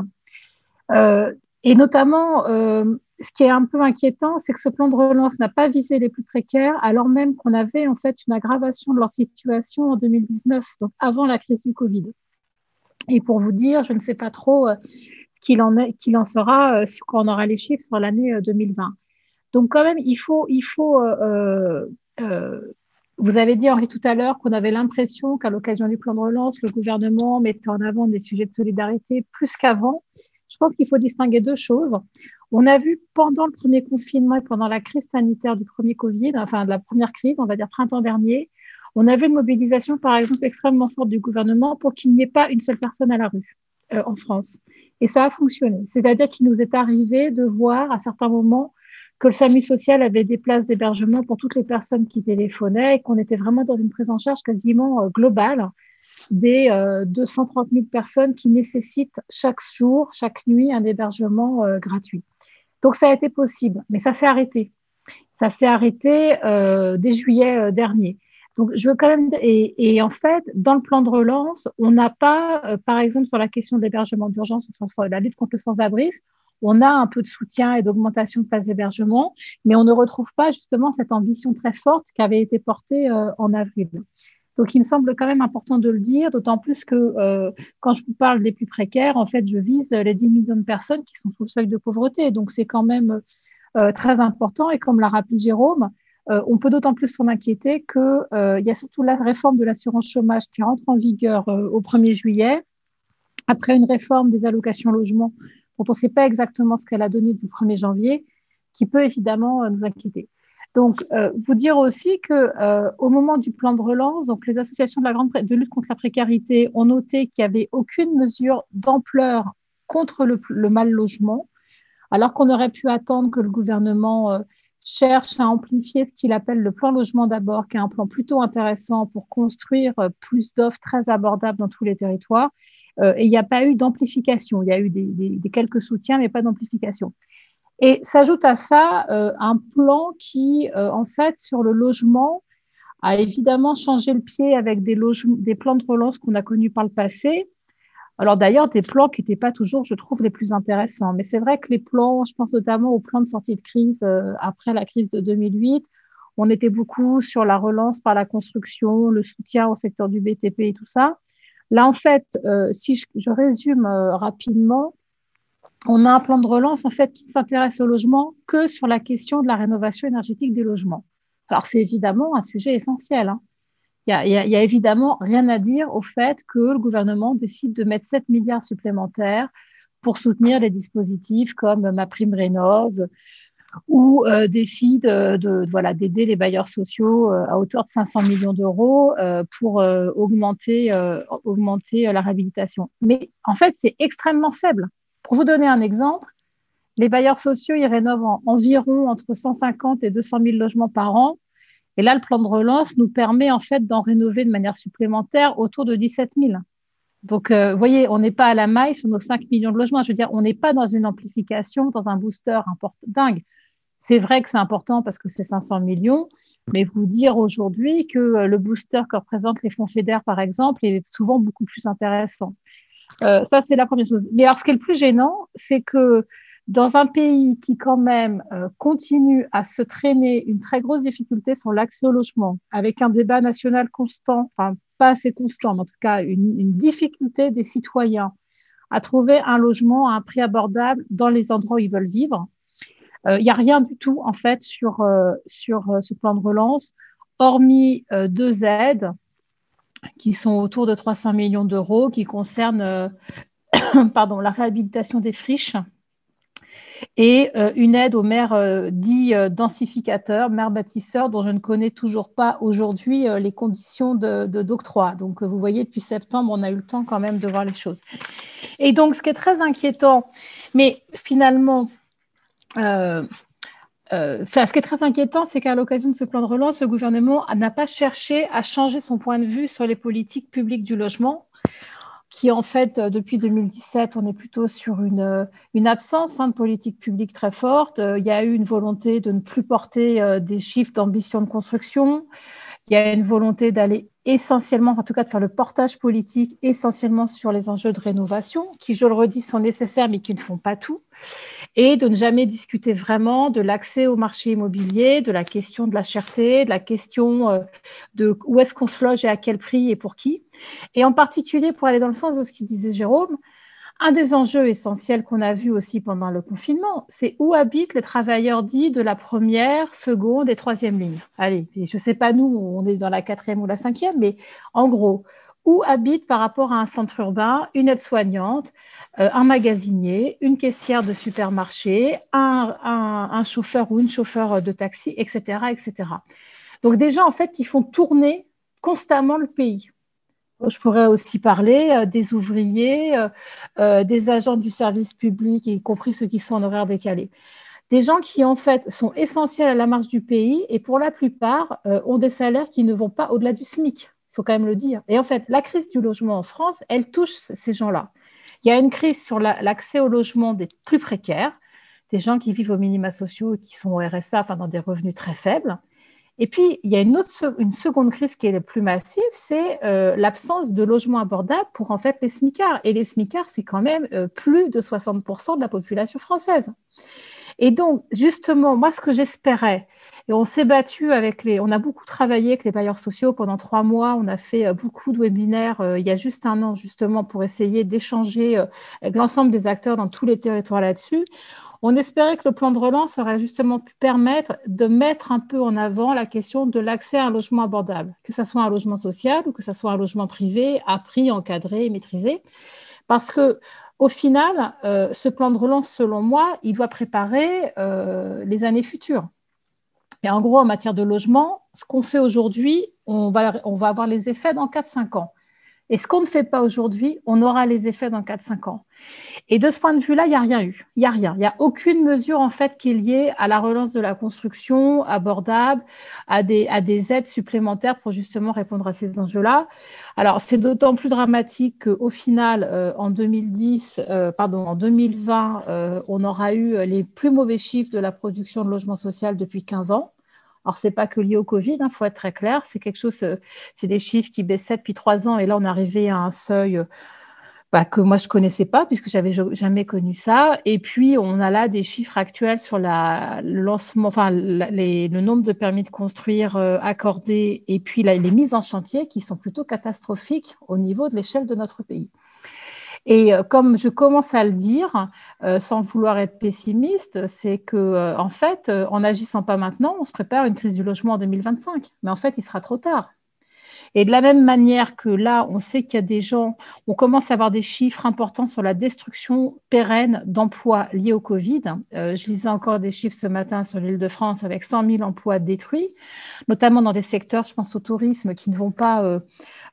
Et notamment, ce qui est un peu inquiétant, c'est que ce plan de relance n'a pas visé les plus précaires, alors même qu'on avait en fait une aggravation de leur situation en 2019, donc avant la crise du Covid. Et pour vous dire, je ne sais pas trop ce qu'il en sera quand on aura les chiffres sur l'année 2020. Donc quand même, vous avez dit, Henri, tout à l'heure qu'on avait l'impression qu'à l'occasion du plan de relance, le gouvernement mettait en avant des sujets de solidarité plus qu'avant. Je pense qu'il faut distinguer deux choses. On a vu pendant le premier confinement et pendant la crise sanitaire du premier Covid, enfin de la première crise, on va dire printemps dernier, on a vu une mobilisation, par exemple, extrêmement forte du gouvernement pour qu'il n'y ait pas une seule personne à la rue en France. Et ça a fonctionné. C'est-à-dire qu'il nous est arrivé de voir à certains moments que le SAMU social avait des places d'hébergement pour toutes les personnes qui téléphonaient et qu'on était vraiment dans une prise en charge quasiment globale des 230 000 personnes qui nécessitent chaque jour, chaque nuit, un hébergement gratuit. Donc, ça a été possible, mais ça s'est arrêté. Ça s'est arrêté dès juillet dernier. Donc, je veux quand même dire, et en fait, dans le plan de relance, on n'a pas, par exemple, sur la question de l'hébergement d'urgence, sur la lutte contre le sans-abrisme, on a un peu de soutien et d'augmentation de places d'hébergement, mais on ne retrouve pas justement cette ambition très forte qui avait été portée en avril. Donc, il me semble quand même important de le dire, d'autant plus que quand je vous parle des plus précaires, en fait, je vise les 10 millions de personnes qui sont sous le seuil de pauvreté. Donc, c'est quand même très important. Et comme l'a rappelé Jérôme, on peut d'autant plus s'en inquiéter qu'il y a surtout la réforme de l'assurance chômage qui rentre en vigueur au 1er juillet, après une réforme des allocations logement dont on ne sait pas exactement ce qu'elle a donné du 1er janvier, qui peut évidemment nous inquiéter. Donc, vous dire aussi qu'au moment du plan de relance, donc les associations de lutte contre la précarité ont noté qu'il n'y avait aucune mesure d'ampleur contre le mal-logement, alors qu'on aurait pu attendre que le gouvernement cherche à amplifier ce qu'il appelle le plan logement d'abord, qui est un plan plutôt intéressant pour construire plus d'offres très abordables dans tous les territoires. Et il n'y a pas eu d'amplification. Il y a eu des quelques soutiens, mais pas d'amplification. Et s'ajoute à ça un plan qui, en fait, sur le logement, a évidemment changé le pied avec des plans de relance qu'on a connus par le passé. Alors d'ailleurs, des plans qui n'étaient pas toujours, je trouve, les plus intéressants. Mais c'est vrai que les plans, je pense notamment au plan de sortie de crise après la crise de 2008, on était beaucoup sur la relance par la construction, le soutien au secteur du BTP et tout ça. Là, en fait, si je résume rapidement, on a un plan de relance en fait, qui ne s'intéresse au logement que sur la question de la rénovation énergétique des logements. Alors, c'est évidemment un sujet essentiel, hein. Il y a évidemment rien à dire au fait que le gouvernement décide de mettre 7 milliards supplémentaires pour soutenir les dispositifs comme MaPrimeRénov' ou décide d'aider les bailleurs sociaux à hauteur de 500 millions d'euros pour augmenter la réhabilitation. Mais en fait, c'est extrêmement faible. Pour vous donner un exemple, les bailleurs sociaux, ils rénovent environ entre 150 et 200 000 logements par an. Et là, le plan de relance nous permet en fait d'en rénover de manière supplémentaire autour de 17 000. Donc, vous voyez, on n'est pas à la maille sur nos 5 millions de logements. Je veux dire, on n'est pas dans une amplification, dans un booster dingue. C'est vrai que c'est important parce que c'est 500 millions, mais vous dire aujourd'hui que le booster que représentent les fonds FEDER, par exemple, est souvent beaucoup plus intéressant. Ça, c'est la première chose. Mais alors, ce qui est le plus gênant, c'est que dans un pays qui, quand même, continue à se traîner une très grosse difficulté sur l'accès au logement, avec un débat national constant, enfin, pas assez constant, mais en tout cas, une difficulté des citoyens à trouver un logement à un prix abordable dans les endroits où ils veulent vivre. Il n'y a rien du tout, en fait, sur ce plan de relance, hormis deux aides qui sont autour de 300 millions d'euros, qui concernent la réhabilitation des friches, et une aide aux maires dits densificateurs, maires bâtisseurs, dont je ne connais toujours pas aujourd'hui les conditions d'octroi. Donc, vous voyez, depuis septembre, on a eu le temps quand même de voir les choses. Et donc, ce qui est très inquiétant, mais finalement, ce qui est très inquiétant, c'est qu'à l'occasion de ce plan de relance, le gouvernement n'a pas cherché à changer son point de vue sur les politiques publiques du logement, qui en fait, depuis 2017, on est plutôt sur une absence de politique publique très forte. Il y a eu une volonté de ne plus porter des chiffres d'ambition de construction. Il y a une volonté d'aller essentiellement, en tout cas de faire le portage politique, essentiellement sur les enjeux de rénovation, qui, je le redis, sont nécessaires, mais qui ne font pas tout, et de ne jamais discuter vraiment de l'accès au marché immobilier, de la question de la cherté, de la question de où est-ce qu'on se loge et à quel prix et pour qui. Et en particulier, pour aller dans le sens de ce qu'il disait Jérôme, un des enjeux essentiels qu'on a vu aussi pendant le confinement, c'est où habitent les travailleurs dits de la première, seconde et troisième ligne. Allez, je ne sais pas, nous, on est dans la quatrième ou la cinquième, mais en gros, où habitent par rapport à un centre urbain, une aide-soignante, un magasinier, une caissière de supermarché, un chauffeur ou une chauffeur de taxi, etc., etc. Donc des gens, en fait, qui font tourner constamment le pays. Je pourrais aussi parler des ouvriers, des agents du service public, y compris ceux qui sont en horaire décalé. Des gens qui, en fait, sont essentiels à la marche du pays et pour la plupart ont des salaires qui ne vont pas au-delà du SMIC, il faut quand même le dire. Et en fait, la crise du logement en France, elle touche ces gens-là. Il y a une crise sur l'accès au logement des plus précaires, des gens qui vivent aux minima sociaux et qui sont au RSA, enfin dans des revenus très faibles. Et puis, il y a une seconde crise qui est la plus massive, c'est l'absence de logements abordables pour en fait les smicards. Et les smicards, c'est quand même plus de 60% de la population française. Et donc, justement, moi, ce que j'espérais, et on s'est battu on a beaucoup travaillé avec les bailleurs sociaux pendant 3 mois, on a fait beaucoup de webinaires il y a juste un an, justement, pour essayer d'échanger avec l'ensemble des acteurs dans tous les territoires là-dessus. On espérait que le plan de relance aurait justement pu permettre de mettre un peu en avant la question de l'accès à un logement abordable, que ce soit un logement social ou que ce soit un logement privé, à prix encadré et maîtrisé. Parce que, au final, ce plan de relance, selon moi, il doit préparer les années futures. Et en gros, en matière de logement, ce qu'on fait aujourd'hui, on va avoir les effets dans 4-5 ans. Et ce qu'on ne fait pas aujourd'hui, on aura les effets dans 4-5 ans. Et de ce point de vue-là, il n'y a rien eu. Il n'y a rien. Il n'y a aucune mesure, en fait, qui est liée à la relance de la construction abordable, à des aides supplémentaires pour justement répondre à ces enjeux-là. Alors, c'est d'autant plus dramatique qu'au final, en 2020, on aura eu les plus mauvais chiffres de la production de logements sociaux depuis 15 ans. Alors, ce n'est pas que lié au Covid, il faut être très clair. C'est des chiffres qui baissaient depuis 3 ans et là, on arrivait à un seuil que moi je connaissais pas puisque j'avais jamais connu ça. Et puis on a là des chiffres actuels sur le nombre de permis de construire accordés et puis là, les mises en chantier qui sont plutôt catastrophiques au niveau de l'échelle de notre pays. Et comme je commence à le dire, sans vouloir être pessimiste, c'est que en fait, en n'agissant pas maintenant, on se prépare à une crise du logement en 2025. Mais en fait, il sera trop tard. Et de la même manière que là, on sait qu'il y a des gens, on commence à avoir des chiffres importants sur la destruction pérenne d'emplois liés au Covid. Je lisais encore des chiffres ce matin sur l'Île-de-France avec 100 000 emplois détruits, notamment dans des secteurs, je pense au tourisme, qui ne vont pas,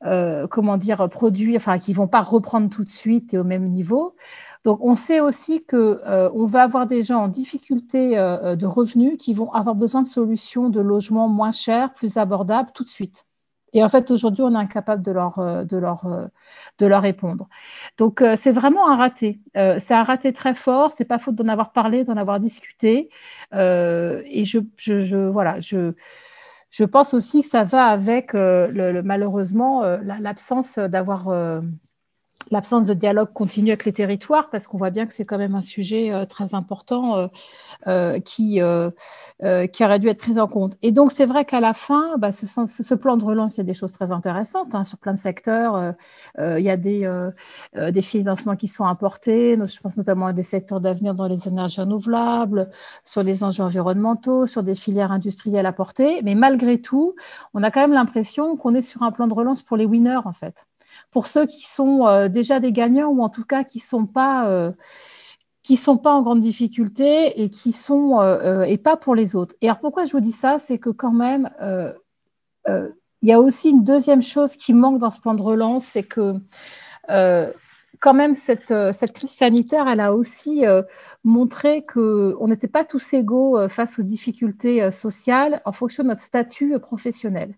qui ne vont pas reprendre tout de suite et au même niveau. Donc, on sait aussi que on va avoir des gens en difficulté de revenus qui vont avoir besoin de solutions de logements moins chers, plus abordables tout de suite. Et en fait, aujourd'hui, on est incapable de leur répondre. Donc, c'est vraiment un raté. C'est un raté très fort. C'est pas faute d'en avoir parlé, d'en avoir discuté. Et je pense aussi que ça va avec malheureusement l'absence d'avoir l'absence de dialogue continu avec les territoires, parce qu'on voit bien que c'est quand même un sujet très important qui aurait dû être pris en compte. Et donc, c'est vrai qu'à la fin, ce plan de relance, il y a des choses très intéressantes sur plein de secteurs. Il y a des financements qui sont apportés, je pense notamment à des secteurs d'avenir dans les énergies renouvelables, sur les enjeux environnementaux, sur des filières industrielles apportées. Mais malgré tout, on a quand même l'impression qu'on est sur un plan de relance pour les winners, en fait. Pour ceux qui sont déjà des gagnants ou en tout cas qui ne sont pas en grande difficulté et qui sont et pas pour les autres. Et alors pourquoi je vous dis ça, c'est que quand même il y a aussi une deuxième chose qui manque dans ce plan de relance, c'est que quand même cette crise sanitaire, elle a aussi montré qu'on n'était pas tous égaux face aux difficultés sociales en fonction de notre statut professionnel.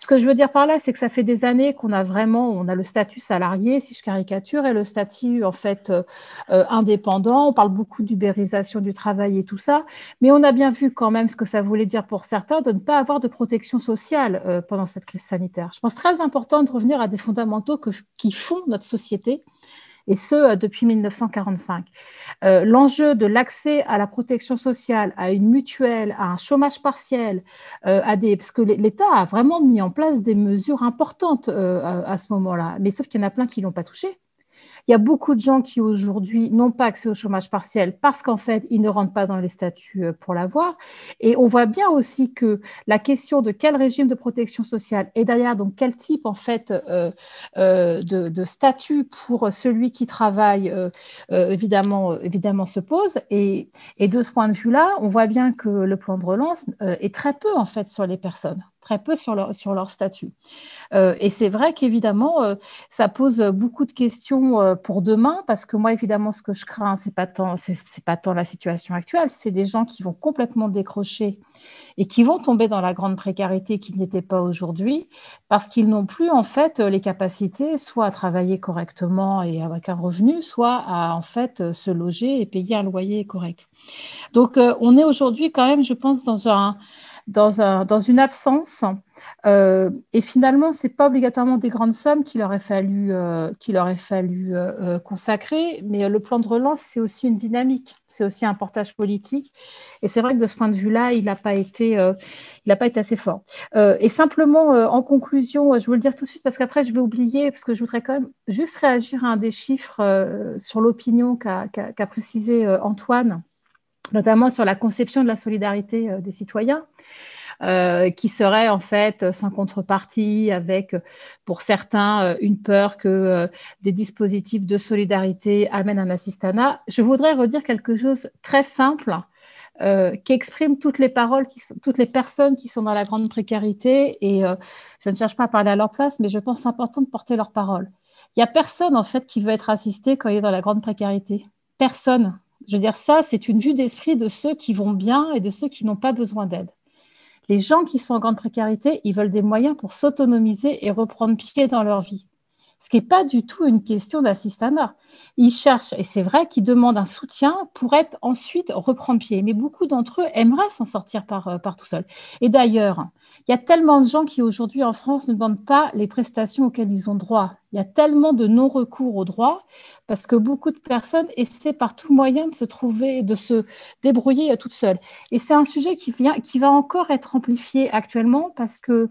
Ce que je veux dire par là, c'est que ça fait des années qu'on a vraiment, on a le statut salarié, si je caricature, et le statut en fait indépendant. On parle beaucoup d'ubérisation du travail et tout ça, mais on a bien vu quand même ce que ça voulait dire pour certains de ne pas avoir de protection sociale pendant cette crise sanitaire. Je pense très important de revenir à des fondamentaux qui font notre société, et ce, depuis 1945. L'enjeu de l'accès à la protection sociale, à une mutuelle, à un chômage partiel, parce que l'État a vraiment mis en place des mesures importantes à ce moment-là, mais sauf qu'il y en a plein qui ne l'ont pas touché. Il y a beaucoup de gens qui aujourd'hui n'ont pas accès au chômage partiel parce qu'en fait, ils ne rentrent pas dans les statuts pour l'avoir. Et on voit bien aussi que la question de quel régime de protection sociale est derrière, donc quel type en fait de statut pour celui qui travaille, évidemment se pose. Et de ce point de vue-là, on voit bien que le plan de relance est très peu en fait sur les personnes, très peu sur leur statut. Et c'est vrai qu'évidemment, ça pose beaucoup de questions pour demain, parce que moi, évidemment, ce que je crains, c'est pas tant la situation actuelle, c'est des gens qui vont complètement décrocher et qui vont tomber dans la grande précarité qu'ils n'étaient pas aujourd'hui, parce qu'ils n'ont plus, en fait, les capacités soit à travailler correctement et avec un revenu, soit à, en fait, se loger et payer un loyer correct. Donc, on est aujourd'hui quand même, je pense, dans une absence, et finalement, ce n'est pas obligatoirement des grandes sommes qu'il aurait fallu consacrer, mais le plan de relance, c'est aussi une dynamique, c'est aussi un portage politique, et c'est vrai que de ce point de vue-là, il n'a pas été assez fort. Et simplement, en conclusion, je veux le dire tout de suite, parce qu'après, je vais oublier, parce que je voudrais quand même juste réagir à un des chiffres sur l'opinion qu'a précisé Antoine, notamment sur la conception de la solidarité des citoyens, qui serait en fait sans contrepartie, avec pour certains une peur que des dispositifs de solidarité amènent un assistanat. Je voudrais redire quelque chose très simple qu'expriment toutes les personnes qui sont dans la grande précarité, et je ne cherche pas à parler à leur place, mais je pense que c'est important de porter leur parole. Il n'y a personne en fait qui veut être assisté quand il est dans la grande précarité. Personne. Je veux dire, ça, c'est une vue d'esprit de ceux qui vont bien et de ceux qui n'ont pas besoin d'aide. Les gens qui sont en grande précarité, ils veulent des moyens pour s'autonomiser et reprendre pied dans leur vie. Ce qui n'est pas du tout une question d'assistanat. Ils cherchent, et c'est vrai qu'ils demandent un soutien pour être ensuite reprendre pied. Mais beaucoup d'entre eux aimeraient s'en sortir par tout seul. Et d'ailleurs, il y a tellement de gens qui aujourd'hui en France ne demandent pas les prestations auxquelles ils ont droit. Il y a tellement de non-recours au droit parce que beaucoup de personnes essaient par tout moyen de se trouver, de se débrouiller toutes seules. Et c'est un sujet qui va encore être amplifié actuellement parce que,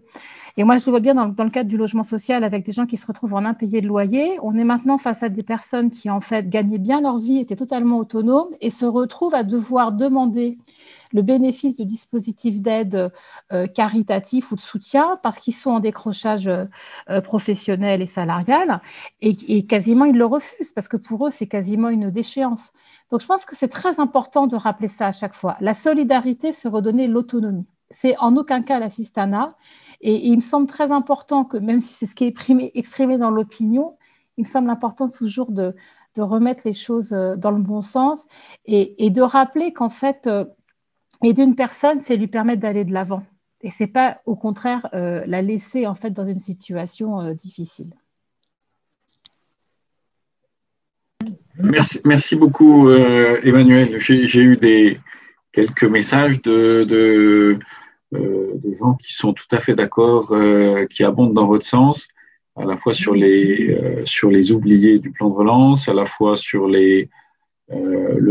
et moi je le vois bien dans le cadre du logement social avec des gens qui se retrouvent en impayés de loyer, on est maintenant face à des personnes qui en fait gagnaient bien leur vie, étaient totalement autonomes et se retrouvent à devoir demander le bénéfice de dispositifs d'aide caritatifs ou de soutien parce qu'ils sont en décrochage professionnel et salarial et quasiment ils le refusent parce que pour eux, c'est quasiment une déchéance. Donc, je pense que c'est très important de rappeler ça à chaque fois. La solidarité, c'est redonner l'autonomie. C'est en aucun cas l'assistanat et il me semble très important que, même si c'est ce qui est exprimé dans l'opinion, il me semble important toujours de remettre les choses dans le bon sens et de rappeler qu'en fait, aider une personne, c'est lui permettre d'aller de l'avant. Et ce n'est pas, au contraire, la laisser en fait, dans une situation difficile. Merci beaucoup, Emmanuelle. J'ai eu quelques messages de gens qui sont tout à fait d'accord, qui abondent dans votre sens, à la fois sur les oubliés du plan de relance, à la fois sur le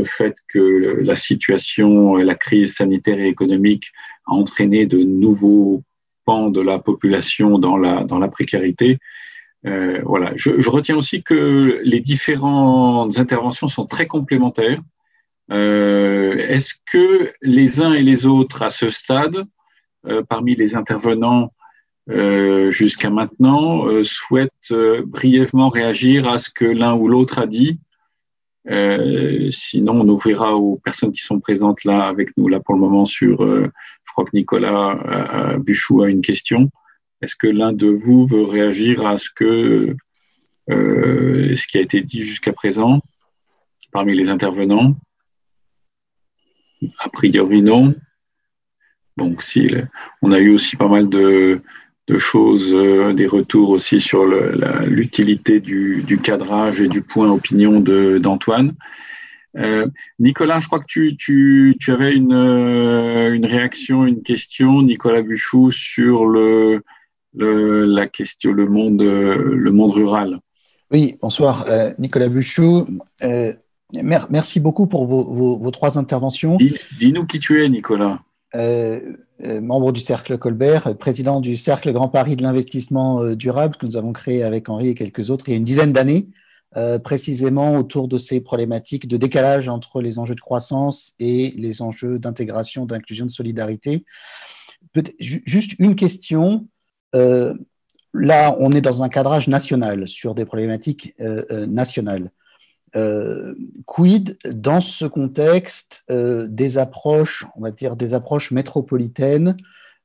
fait que la situation, la crise sanitaire et économique a entraîné de nouveaux pans de la population dans la précarité. Voilà. Je retiens aussi que les différentes interventions sont très complémentaires. Est-ce que les uns et les autres, à ce stade, parmi les intervenants jusqu'à maintenant, souhaitent brièvement réagir à ce que l'un ou l'autre a dit? Sinon, on ouvrira aux personnes qui sont présentes là avec nous là pour le moment sur. Je crois que Nicolas Buchou a une question. Est-ce que l'un de vous veut réagir à ce qui a été dit jusqu'à présent parmi les intervenants? A priori, non. Donc, si on a eu aussi pas mal de choses, des retours aussi sur l'utilité du cadrage et du point opinion d'Antoine. Nicolas, je crois que tu avais une réaction, une question, Nicolas Buchou, sur la question, le monde rural. Oui, bonsoir, Nicolas Buchou. Merci beaucoup pour vos trois interventions. Dis-nous qui tu es, Nicolas. Membre du Cercle Colbert, président du Cercle Grand Paris de l'investissement durable que nous avons créé avec Henri et quelques autres il y a une dizaine d'années, précisément autour de ces problématiques de décalage entre les enjeux de croissance et les enjeux d'intégration, d'inclusion, de solidarité. Juste une question. Là, on est dans un cadrage national sur des problématiques nationales. Quid dans ce contexte des approches, on va dire des approches métropolitaines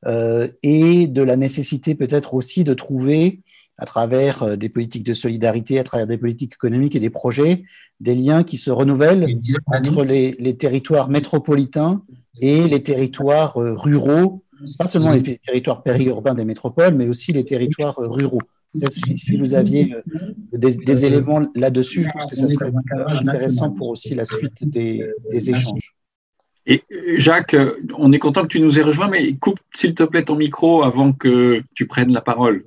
et de la nécessité peut-être aussi de trouver à travers des politiques de solidarité, à travers des politiques économiques et des projets, des liens qui se renouvellent entre les territoires métropolitains et les territoires ruraux, pas seulement les territoires périurbains des métropoles, mais aussi les territoires ruraux. Si vous aviez des éléments là-dessus, je pense que ça serait intéressant pour aussi la suite des échanges. Et Jacques, on est content que tu nous aies rejoint, mais coupe s'il te plaît ton micro avant que tu prennes la parole.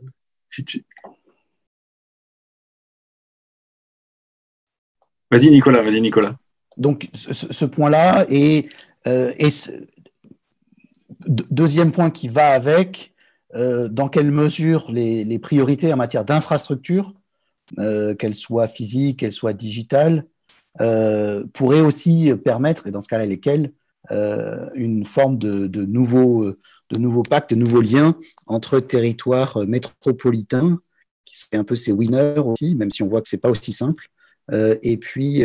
Vas-y Nicolas, vas-y Nicolas. Donc ce point-là et deuxième point qui va avec… dans quelle mesure les priorités en matière d'infrastructure, qu'elles soient physiques, qu'elles soient digitales, pourraient aussi permettre, et dans ce cas-là lesquelles, une forme de nouveaux pactes, de nouveaux liens entre territoires métropolitains, qui seraient un peu ces winners aussi, même si on voit que ce n'est pas aussi simple, et puis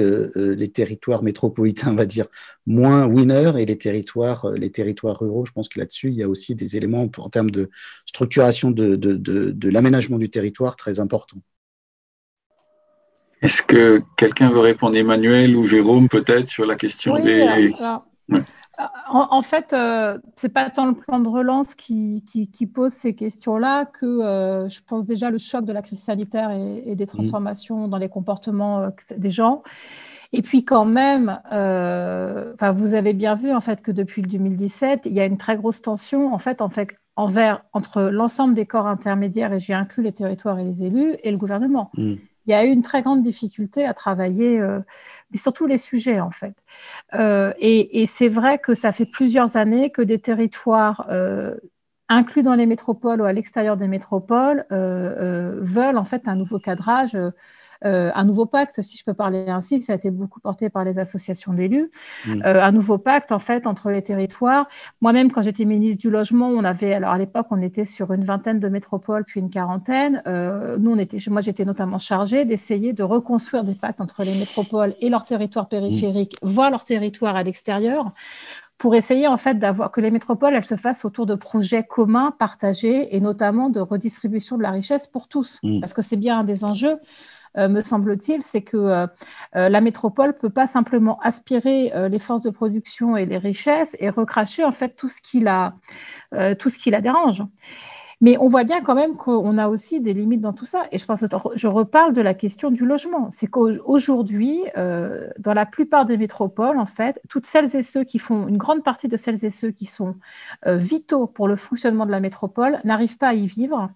les territoires métropolitains, on va dire, moins winners, et les territoires ruraux. Je pense que là-dessus, il y a aussi des éléments en termes de structuration de l'aménagement du territoire très importants. Est-ce que quelqu'un veut répondre, Emmanuelle ou Jérôme, peut-être, sur la question Ouais. En fait, ce n'est pas tant le plan de relance qui pose ces questions-là que je pense déjà le choc de la crise sanitaire et des transformations dans les comportements des gens. Et puis quand même, vous avez bien vu en fait, que depuis 2017, il y a une très grosse tension en fait, entre l'ensemble des corps intermédiaires, et j'ai inclus les territoires et les élus, et le gouvernement. Mmh. Il y a eu une très grande difficulté à travailler, mais surtout les sujets, en fait. Et c'est vrai que ça fait plusieurs années que des territoires inclus dans les métropoles ou à l'extérieur des métropoles veulent, en fait, un nouveau cadrage, un nouveau pacte, si je peux parler ainsi, ça a été beaucoup porté par les associations d'élus, un nouveau pacte, en fait, entre les territoires. Moi-même, quand j'étais ministre du Logement, on avait, alors à l'époque, on était sur une vingtaine de métropoles, puis une quarantaine. Moi, j'étais notamment chargée d'essayer de reconstruire des pactes entre les métropoles et leurs territoires périphériques, voire leurs territoires à l'extérieur, pour essayer, en fait, d'avoir que les métropoles, elles se fassent autour de projets communs, partagés, et notamment de redistribution de la richesse pour tous. Parce que c'est bien un des enjeux, me semble-t-il, c'est que la métropole ne peut pas simplement aspirer les forces de production et les richesses et recracher, en fait, tout ce qui la dérange. Mais on voit bien quand même qu'on a aussi des limites dans tout ça. Et je pense que je reparle de la question du logement. C'est qu'aujourd'hui, dans la plupart des métropoles, en fait, toutes celles et ceux qui font, une grande partie de celles et ceux qui sont vitaux pour le fonctionnement de la métropole n'arrivent pas à y vivre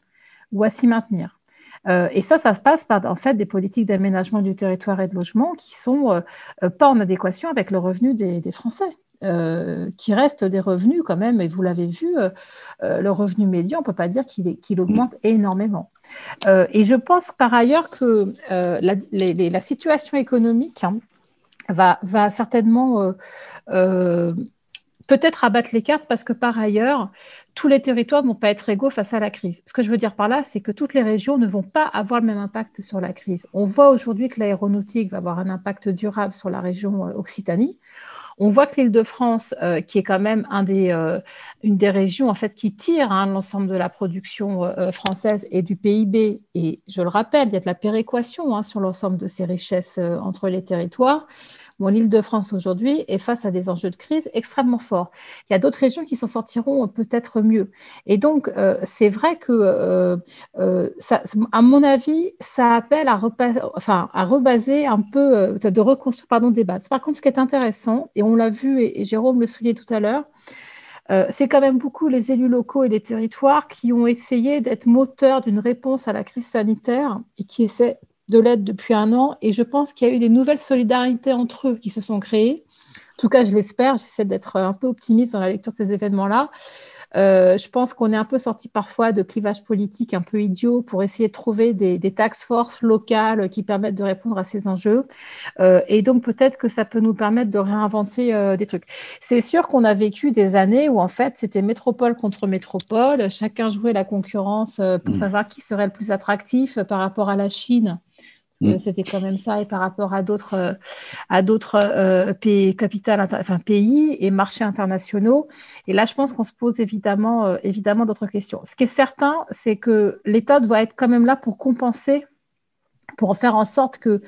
ou à s'y maintenir. Et ça passe par, en fait, des politiques d'aménagement du territoire et de logement qui sont pas en adéquation avec le revenu des Français, qui restent des revenus quand même, et vous l'avez vu, le revenu médian, on ne peut pas dire qu'il augmente énormément. Et je pense par ailleurs que la situation économique va certainement... peut-être abattre les cartes parce que, par ailleurs, tous les territoires ne vont pas être égaux face à la crise. Ce que je veux dire par là, c'est que toutes les régions ne vont pas avoir le même impact sur la crise. On voit aujourd'hui que l'aéronautique va avoir un impact durable sur la région Occitanie. On voit que l'Île-de-France, qui est quand même une des régions, en fait, qui tire l'ensemble de la production française et du PIB, et je le rappelle, il y a de la péréquation sur l'ensemble de ces richesses entre les territoires. L'Île-de-France aujourd'hui est face à des enjeux de crise extrêmement forts. Il y a d'autres régions qui s'en sortiront peut-être mieux. Et donc, c'est vrai que, à mon avis, ça appelle à rebaser un peu, de reconstruire, des bases. Par contre, ce qui est intéressant, et on l'a vu, et Jérôme le soulignait tout à l'heure, c'est quand même beaucoup les élus locaux et les territoires qui ont essayé d'être moteurs d'une réponse à la crise sanitaire et qui essaient de l'aide depuis 1 an, et je pense qu'il y a eu des nouvelles solidarités entre eux qui se sont créées. En tout cas, je l'espère, j'essaie d'être un peu optimiste dans la lecture de ces événements-là. Je pense qu'on est un peu sorti parfois de clivages politiques un peu idiots pour essayer de trouver des task forces locales qui permettent de répondre à ces enjeux. Et donc, peut-être que ça peut nous permettre de réinventer des trucs. C'est sûr qu'on a vécu des années où, en fait, c'était métropole contre métropole. Chacun jouait la concurrence pour savoir qui serait le plus attractif par rapport à la Chine. C'était quand même ça, et par rapport à d'autres pays, pays et marchés internationaux. Et là, je pense qu'on se pose évidemment d'autres questions. Ce qui est certain, c'est que l'État doit être quand même là pour compenser, pour faire en sorte que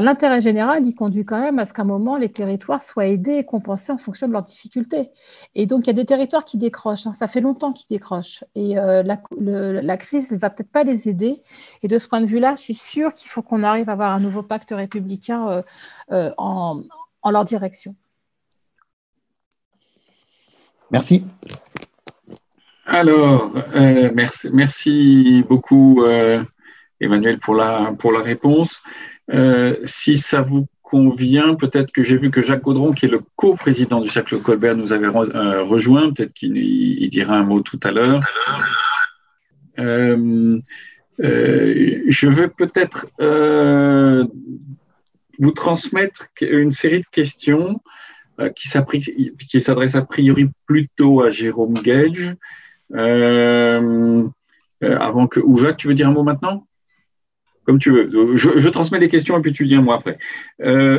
l'intérêt général, il conduit quand même à ce qu'à un moment, les territoires soient aidés et compensés en fonction de leurs difficultés. Et donc, il y a des territoires qui décrochent. Ça fait longtemps qu'ils décrochent. Et la crise ne va peut-être pas les aider. Et de ce point de vue-là, je suis sûre qu'il faut qu'on arrive à avoir un nouveau pacte républicain en leur direction. Merci. Alors, merci beaucoup, Emmanuelle, pour la réponse. Si ça vous convient, peut-être que j'ai vu que Jacques Godron, qui est le co-président du Cercle Colbert, nous avait rejoint. Peut-être qu'il dira un mot tout à l'heure. Je veux peut-être vous transmettre une série de questions qui s'adressent a priori plutôt à Jérôme Guedj. Ou Jacques, tu veux dire un mot maintenant ? Comme tu veux. Je transmets les questions et puis tu dis un mot après.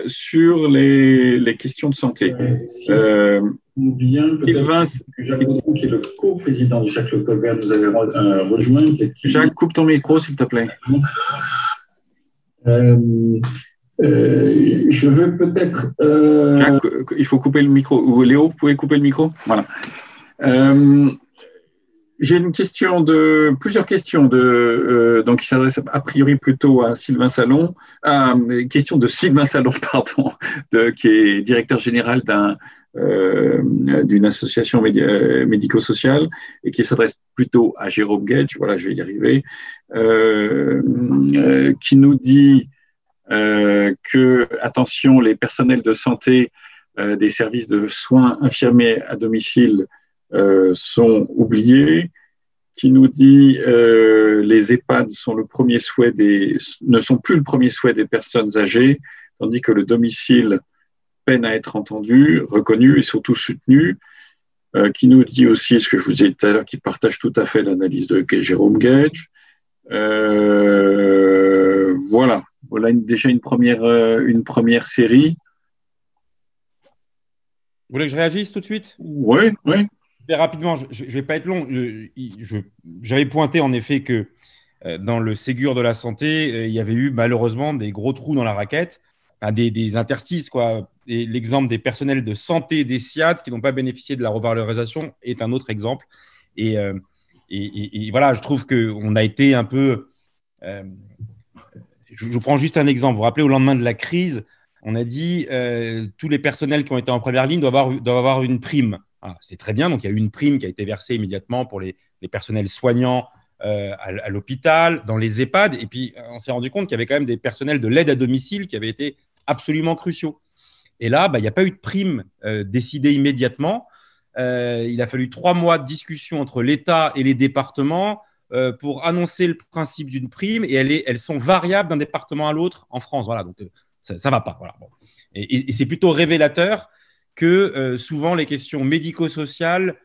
Sur les questions de santé. Qui est le co-président du Cercle Colbert, nous avait rejoint. Jacques, coupe ton micro, s'il te plaît. Je veux peut-être… Jacques, il faut couper le micro. Ou Léo, vous pouvez couper le micro? Voilà. J'ai plusieurs questions qui s'adressent a priori plutôt à Sylvain Salon. Question de Sylvain Salon, qui est directeur général d'un d'une association médico-sociale et qui s'adresse plutôt à Jérôme Guedj, voilà, je vais y arriver, qui nous dit que, attention, les personnels de santé des services de soins infirmiers à domicile sont oubliés, qui nous dit les EHPAD sont ne sont plus le premier souhait des personnes âgées, tandis que le domicile peine à être entendu, reconnu et surtout soutenu, qui nous dit aussi ce que je vous ai dit tout à l'heure, qui partage tout à fait l'analyse de Jérôme Guedj. Voilà déjà une première série. Vous voulez que je réagisse tout de suite? Oui. Très rapidement, je ne vais pas être long. J'avais pointé en effet que dans le Ségur de la santé, il y avait eu malheureusement des gros trous dans la raquette, des interstices, quoi. Et l'exemple des personnels de santé des SIAT qui n'ont pas bénéficié de la revalorisation est un autre exemple. Et voilà, je trouve qu'on a été un peu… je prends juste un exemple. Vous vous rappelez, au lendemain de la crise, on a dit tous les personnels qui ont été en première ligne doivent avoir une prime. Ah, c'est très bien, donc il y a eu une prime qui a été versée immédiatement pour les personnels soignants à l'hôpital, dans les EHPAD. Et puis, on s'est rendu compte qu'il y avait quand même des personnels de l'aide à domicile qui avaient été absolument cruciaux. Et là, il n'y a pas eu de prime décidée immédiatement. Il a fallu 3 mois de discussion entre l'État et les départements pour annoncer le principe d'une prime. Et elles sont variables d'un département à l'autre en France. Voilà, donc ça ne va pas. Voilà. Et c'est plutôt révélateur que souvent les questions médico-sociales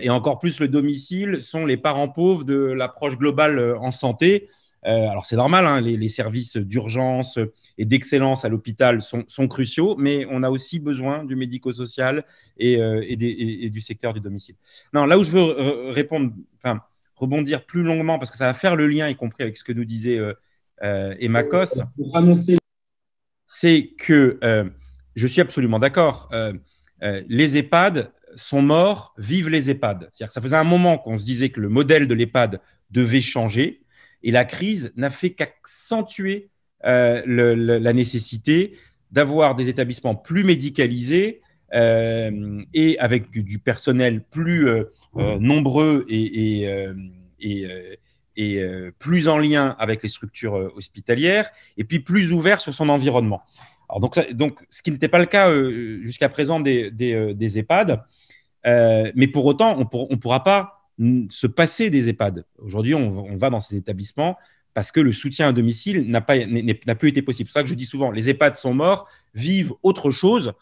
et encore plus le domicile sont les parents pauvres de l'approche globale en santé. Alors, c'est normal, hein, les services d'urgence et d'excellence à l'hôpital sont cruciaux, mais on a aussi besoin du médico-social et du secteur du domicile. Non, là où je veux rebondir plus longuement, parce que ça va faire le lien, y compris avec ce que nous disait Emma Cosse, c'est que je suis absolument d'accord. Les EHPAD sont morts, vivent les EHPAD. C'est-à-dire que ça faisait un moment qu'on se disait que le modèle de l'EHPAD devait changer. Et la crise n'a fait qu'accentuer la nécessité d'avoir des établissements plus médicalisés et avec du personnel plus nombreux et plus en lien avec les structures hospitalières et puis plus ouvert sur son environnement. Alors donc, ce qui n'était pas le cas jusqu'à présent des EHPAD, mais pour autant, on ne pourra pas se passer des EHPAD. Aujourd'hui, on va dans ces établissements parce que le soutien à domicile n'a plus été possible. C'est ça que je dis souvent, les EHPAD sont morts, vivent autre chose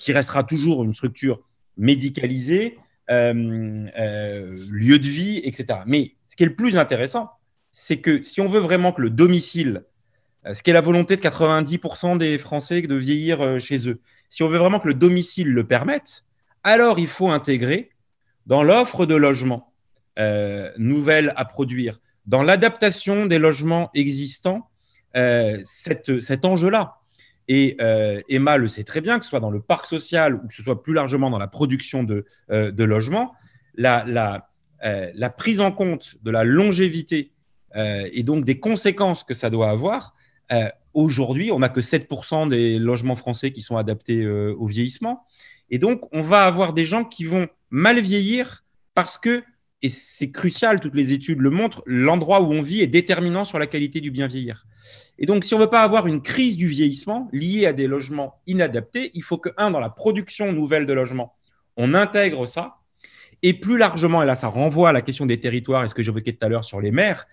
qui restera toujours une structure médicalisée, lieu de vie, etc. Mais ce qui est le plus intéressant, c'est que si on veut vraiment que le domicile, ce qui est la volonté de 90% des Français de vieillir chez eux, si on veut vraiment que le domicile le permette, alors il faut intégrer dans l'offre de logements nouvelles à produire, dans l'adaptation des logements existants, cet enjeu-là. Et Emma le sait très bien, que ce soit dans le parc social ou que ce soit plus largement dans la production de logements, la prise en compte de la longévité et donc des conséquences que ça doit avoir. Aujourd'hui, on n'a que 7% des logements français qui sont adaptés au vieillissement. Et donc, on va avoir des gens qui vont mal vieillir parce que, et c'est crucial, toutes les études le montrent, l'endroit où on vit est déterminant sur la qualité du bien vieillir. Et donc, si on ne veut pas avoir une crise du vieillissement liée à des logements inadaptés, il faut que, dans la production nouvelle de logements, on intègre ça. Et plus largement, et là, ça renvoie à la question des territoires et ce que j'évoquais tout à l'heure sur les maires,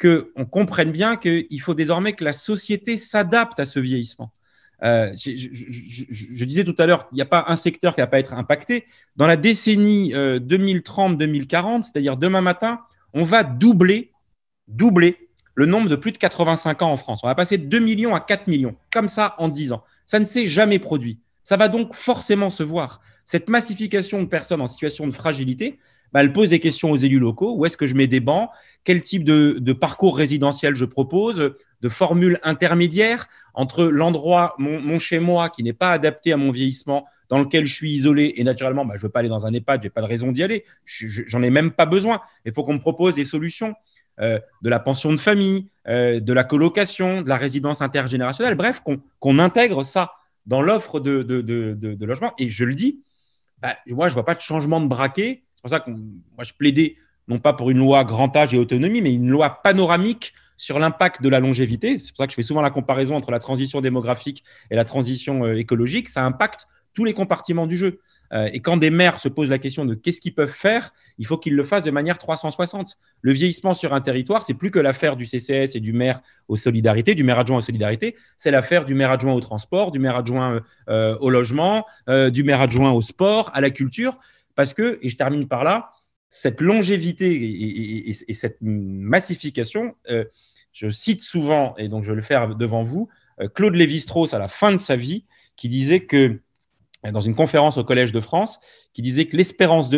qu'on comprenne bien qu'il faut désormais que la société s'adapte à ce vieillissement. Je disais tout à l'heure qu'il n'y a pas un secteur qui ne va pas être impacté. Dans la décennie 2030-2040, c'est-à-dire demain matin, on va doubler le nombre de plus de 85 ans en France. On va passer de 2 millions à 4 millions, comme ça en 10 ans. Ça ne s'est jamais produit. Ça va donc forcément se voir. Cette massification de personnes en situation de fragilité, elle pose des questions aux élus locaux. Où est-ce que je mets des bancs? Quel type de parcours résidentiel je propose? De formules intermédiaires entre l'endroit, mon chez-moi, qui n'est pas adapté à mon vieillissement, dans lequel je suis isolé, et naturellement, je ne veux pas aller dans un EHPAD, je n'ai pas de raison d'y aller, j'en ai même pas besoin. Il faut qu'on me propose des solutions, de la pension de famille, de la colocation, de la résidence intergénérationnelle, bref, qu'on intègre ça dans l'offre de logement. Et je le dis, bah, moi, je ne vois pas de changement de braquet. C'est pour ça que moi, je plaidais non pas pour une loi grand âge et autonomie, mais une loi panoramique sur l'impact de la longévité. C'est pour ça que je fais souvent la comparaison entre la transition démographique et la transition écologique. Ça impacte tous les compartiments du jeu. Et quand des maires se posent la question de qu'est-ce qu'ils peuvent faire, il faut qu'ils le fassent de manière 360. Le vieillissement sur un territoire, c'est plus que l'affaire du CCAS et du maire aux solidarités, du maire adjoint aux solidarités, c'est l'affaire du maire adjoint au transport, du maire adjoint au logement, du maire adjoint au sport, à la culture. Parce que, et je termine par là, cette longévité et cette massification, je cite souvent, et donc je vais le faire devant vous, Claude Lévi-Strauss à la fin de sa vie, qui disait que, dans une conférence au Collège de France, qui disait que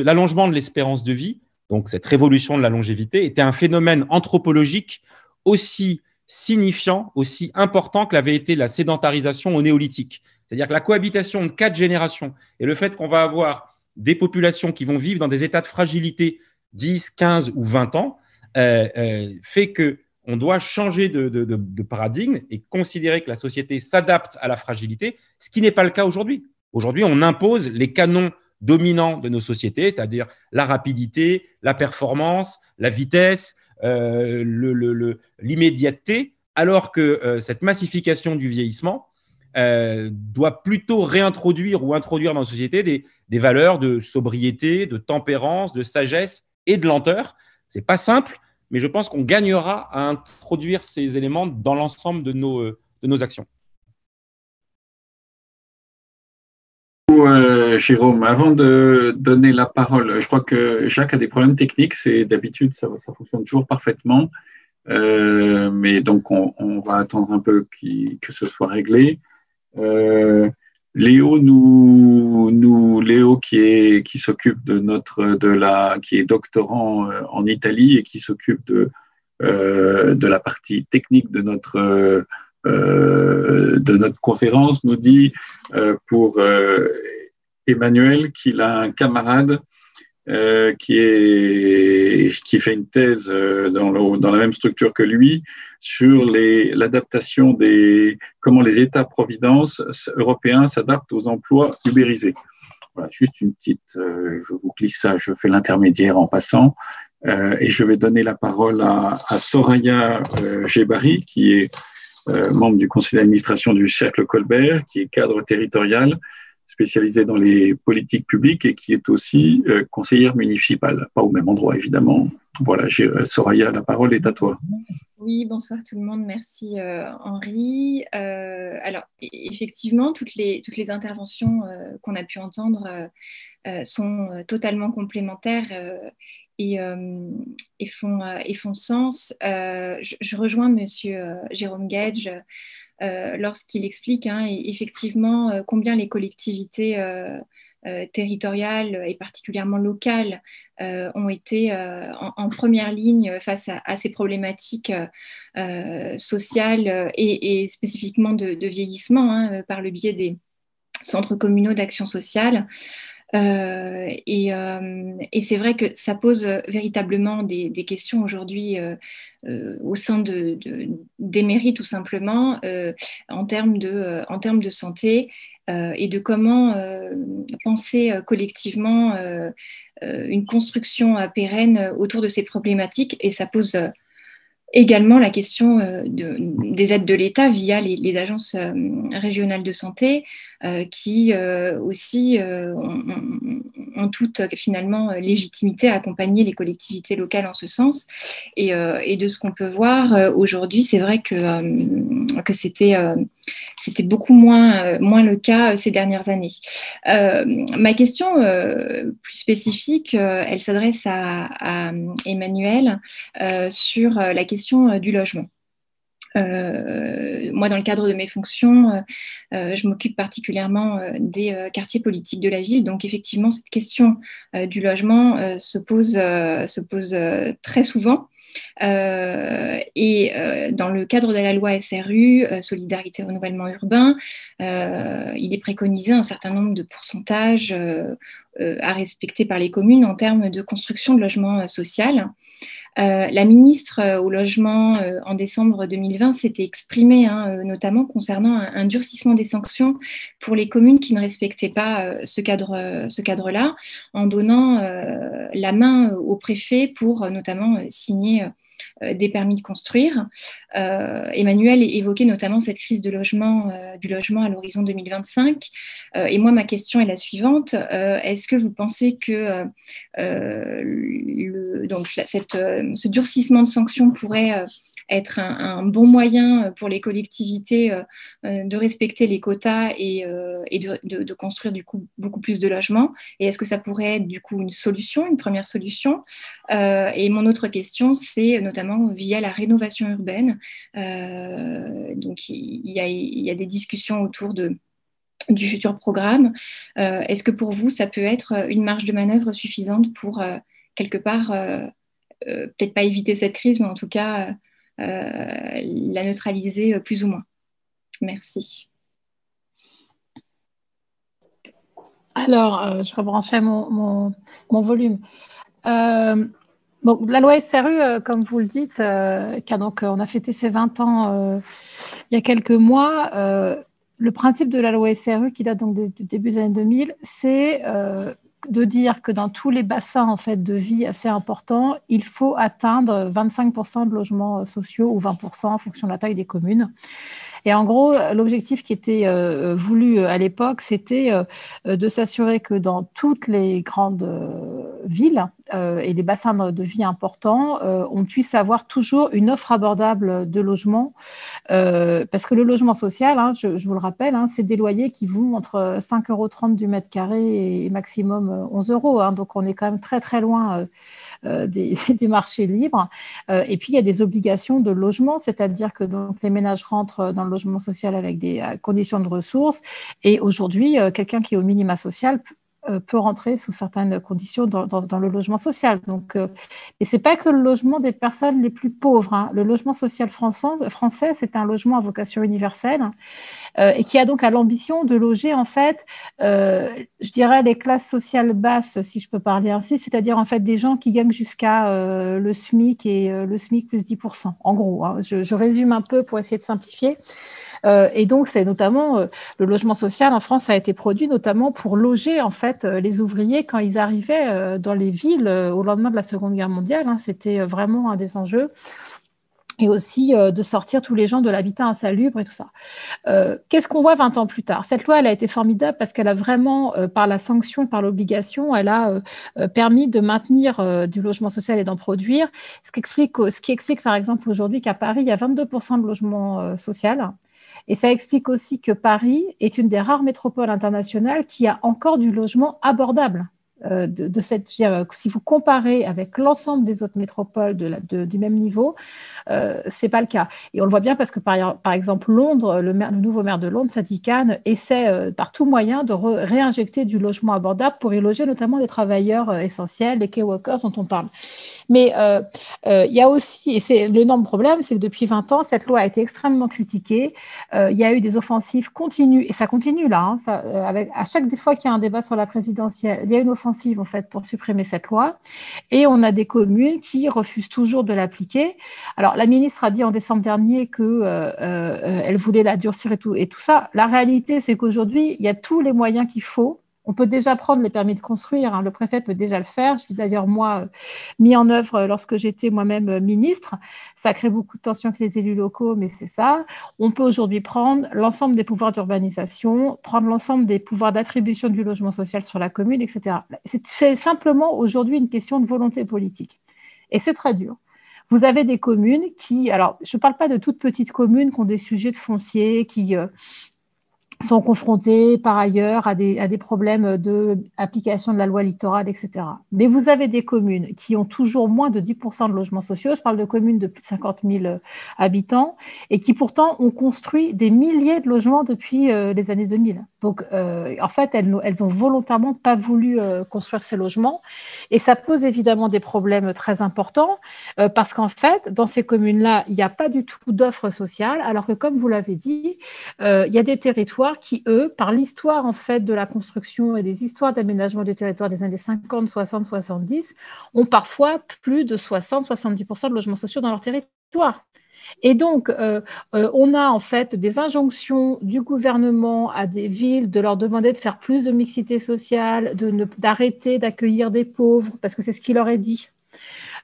l'allongement de l'espérance de vie, donc cette révolution de la longévité, était un phénomène anthropologique aussi signifiant, aussi important que l'avait été la sédentarisation au néolithique. C'est-à-dire que la cohabitation de 4 générations et le fait qu'on va avoir des populations qui vont vivre dans des états de fragilité 10, 15 ou 20 ans, fait que on doit changer de paradigme et considérer que la société s'adapte à la fragilité, ce qui n'est pas le cas aujourd'hui. Aujourd'hui, on impose les canons dominants de nos sociétés, c'est-à-dire la rapidité, la performance, la vitesse, l'immédiateté, alors que cette massification du vieillissement doit plutôt réintroduire ou introduire dans nos sociétés des valeurs de sobriété, de tempérance, de sagesse et de lenteur. Ce n'est pas simple, mais je pense qu'on gagnera à introduire ces éléments dans l'ensemble de nos actions. Jérôme, avant de donner la parole, je crois que Jacques a des problèmes techniques, c'est d'habitude ça fonctionne toujours parfaitement, mais donc on va attendre un peu que ce soit réglé. Léo, Léo qui s'occupe qui est doctorant en Italie et qui s'occupe de la partie technique de notre conférence, nous dit pour Emmanuel qu'il a un camarade qui fait une thèse dans la même structure que lui sur l'adaptation comment les États-providence européens s'adaptent aux emplois ubérisés. Voilà, juste une petite, je vous glisse ça, je fais l'intermédiaire en passant. Et je vais donner la parole à Soraya Jebari, qui est membre du conseil d'administration du Cercle Colbert, qui est cadre territorial spécialisé dans les politiques publiques et qui est aussi conseillère municipale, pas au même endroit évidemment. Voilà, Soraya, la parole est à toi. Oui, bonsoir tout le monde, merci Henri. Alors effectivement, toutes les interventions qu'on a pu entendre sont totalement complémentaires et font sens. Je rejoins Monsieur Jérôme Guedj lorsqu'il explique effectivement combien les collectivités territoriales et particulièrement locales ont été en première ligne face à ces problématiques sociales et spécifiquement de vieillissement par le biais des centres communaux d'action sociale. Et c'est vrai que ça pose véritablement des questions aujourd'hui au sein des mairies tout simplement en termes de santé et de comment penser collectivement une construction pérenne autour de ces problématiques. Et ça pose également la question des aides de l'État via les agences régionales de santé qui aussi ont toute finalement légitimité à accompagner les collectivités locales en ce sens. Et de ce qu'on peut voir aujourd'hui, c'est vrai que c'était beaucoup moins le cas ces dernières années. Ma question plus spécifique, elle s'adresse à Emmanuel sur la question du logement. Moi, dans le cadre de mes fonctions, je m'occupe particulièrement des quartiers politiques de la ville. Donc, effectivement, cette question du logement se pose très souvent. Et dans le cadre de la loi SRU, Solidarité Renouvellement Urbain, il est préconisé un certain nombre de pourcentages à respecter par les communes en termes de construction de logement social. La ministre au logement en décembre 2020 s'était exprimée, notamment concernant un durcissement des sanctions pour les communes qui ne respectaient pas ce cadre-là, en donnant la main au préfet pour notamment signer des permis de construire. Emmanuel évoquait notamment cette crise de logement, du logement à l'horizon 2025. Et moi, ma question est la suivante. Est-ce que vous pensez que ce durcissement de sanctions pourrait être un bon moyen pour les collectivités de respecter les quotas et de construire du coup beaucoup plus de logements? Et est-ce que ça pourrait être du coup une première solution? Et mon autre question, c'est notamment via la rénovation urbaine. Donc il y a des discussions autour du futur programme. Est-ce que pour vous, ça peut être une marge de manœuvre suffisante pour quelque part, peut-être pas éviter cette crise, mais en tout cas la neutraliser plus ou moins? Merci. Alors, je rebranchais mon volume. La loi SRU, comme vous le dites, on a fêté ses 20 ans il y a quelques mois. Le principe de la loi SRU, qui date donc du début des années 2000, c'est de dire que dans tous les bassins en fait, de vie assez importants, il faut atteindre 25% de logements sociaux ou 20% en fonction de la taille des communes. Et en gros, l'objectif qui était voulu à l'époque, c'était de s'assurer que dans toutes les grandes villes et les bassins de vie importants, on puisse avoir toujours une offre abordable de logements. Parce que le logement social, je vous le rappelle, c'est des loyers qui vont entre 5,30 € du mètre carré et maximum 11 €. Donc, on est quand même très, très loin des marchés libres. Et puis, il y a des obligations de logement, c'est-à-dire que donc, les ménages rentrent dans le logement social avec des conditions de ressources. Et aujourd'hui, quelqu'un qui est au minima social peut rentrer sous certaines conditions dans le logement social. Donc, et ce n'est pas que le logement des personnes les plus pauvres. Le logement social français, c'est un logement à vocation universelle et qui a donc à l'ambition de loger, en fait, je dirais, les classes sociales basses, si je peux parler ainsi, c'est-à-dire, en fait, des gens qui gagnent jusqu'à le SMIC et le SMIC plus 10%. En gros, je résume un peu pour essayer de simplifier. Et donc, c'est notamment le logement social en France a été produit notamment pour loger en fait les ouvriers quand ils arrivaient dans les villes au lendemain de la Seconde Guerre mondiale. C'était vraiment un des enjeux. Et aussi de sortir tous les gens de l'habitat insalubre et tout ça. Qu'est-ce qu'on voit 20 ans plus tard? Cette loi, elle a été formidable parce qu'elle a vraiment, par la sanction et par l'obligation, elle a permis de maintenir du logement social et d'en produire. Ce qui explique par exemple aujourd'hui qu'à Paris, il y a 22% de logement social. Et ça explique aussi que Paris est une des rares métropoles internationales qui a encore du logement abordable. Si vous comparez avec l'ensemble des autres métropoles du même niveau, ce n'est pas le cas. Et on le voit bien parce que, par exemple, Londres, le nouveau maire de Londres, Sadiq Khan, essaie par tout moyen de réinjecter du logement abordable pour y loger notamment les travailleurs essentiels, les key workers dont on parle. Mais il y a aussi, et c'est l'énorme problème, c'est que depuis 20 ans, cette loi a été extrêmement critiquée. Il y a eu des offensives continues, et ça continue là, à chaque fois qu'il y a un débat sur la présidentielle, il y a une offensive en fait pour supprimer cette loi. Et on a des communes qui refusent toujours de l'appliquer. Alors, la ministre a dit en décembre dernier qu'elle voulait la durcir et tout ça. La réalité, c'est qu'aujourd'hui, il y a tous les moyens qu'il faut. On peut déjà prendre les permis de construire, le préfet peut déjà le faire. Je l'ai d'ailleurs, moi, mis en œuvre lorsque j'étais moi-même ministre. Ça crée beaucoup de tensions avec les élus locaux, mais c'est ça. On peut aujourd'hui prendre l'ensemble des pouvoirs d'urbanisation, prendre l'ensemble des pouvoirs d'attribution du logement social sur la commune, etc. C'est simplement aujourd'hui une question de volonté politique. Et c'est très dur. Vous avez des communes qui... Alors, je ne parle pas de toutes petites communes qui ont des sujets de foncier, qui... sont confrontés par ailleurs à des problèmes d'application de la loi littorale, etc. Mais vous avez des communes qui ont toujours moins de 10% de logements sociaux, je parle de communes de plus de 50 000 habitants, et qui pourtant ont construit des milliers de logements depuis les années 2000. Donc, en fait, elles ont volontairement pas voulu construire ces logements, et ça pose évidemment des problèmes très importants, parce qu'en fait, dans ces communes-là, il n'y a pas du tout d'offre sociale, alors que, comme vous l'avez dit, il y a des territoires territoires qui, eux, par l'histoire en fait de la construction et des histoires d'aménagement du territoire des années 50, 60, 70, ont parfois plus de 60-70% de logements sociaux dans leur territoire. Et donc, on a en fait des injonctions du gouvernement à des villes de leur demander de faire plus de mixité sociale, d'arrêter d'accueillir des pauvres, parce que c'est ce qu'il leur est dit.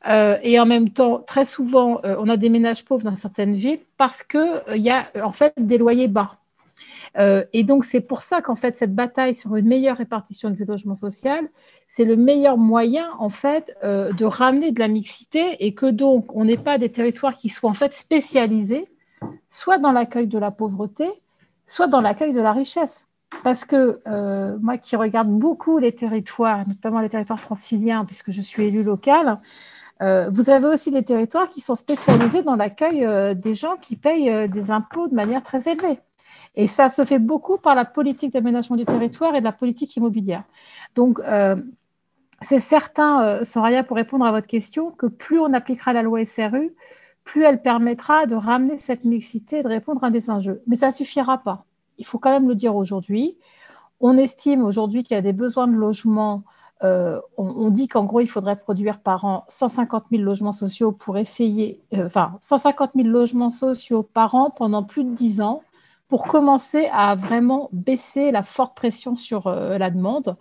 Et en même temps, très souvent, on a des ménages pauvres dans certaines villes parce qu'il y a en fait des loyers bas. Et donc, c'est pour ça qu'en fait, cette bataille sur une meilleure répartition du logement social, c'est le meilleur moyen, en fait, de ramener de la mixité et que donc, on n'ait pas des territoires qui soient en fait spécialisés, soit dans l'accueil de la pauvreté, soit dans l'accueil de la richesse. Parce que moi qui regarde beaucoup les territoires, notamment les territoires franciliens, puisque je suis élue locale, vous avez aussi des territoires qui sont spécialisés dans l'accueil des gens qui payent des impôts de manière très élevée. Et ça se fait beaucoup par la politique d'aménagement du territoire et de la politique immobilière. Donc, c'est certain, Soraya, pour répondre à votre question, que plus on appliquera la loi SRU, plus elle permettra de ramener cette mixité et de répondre à des enjeux. Mais ça ne suffira pas. Il faut quand même le dire aujourd'hui. On estime aujourd'hui qu'il y a des besoins de logement. On dit qu'en gros, il faudrait produire par an 150 000 logements sociaux pour essayer, 150 000 logements sociaux par an pendant plus de 10 ans. Pour commencer à vraiment baisser la forte pression sur la demande.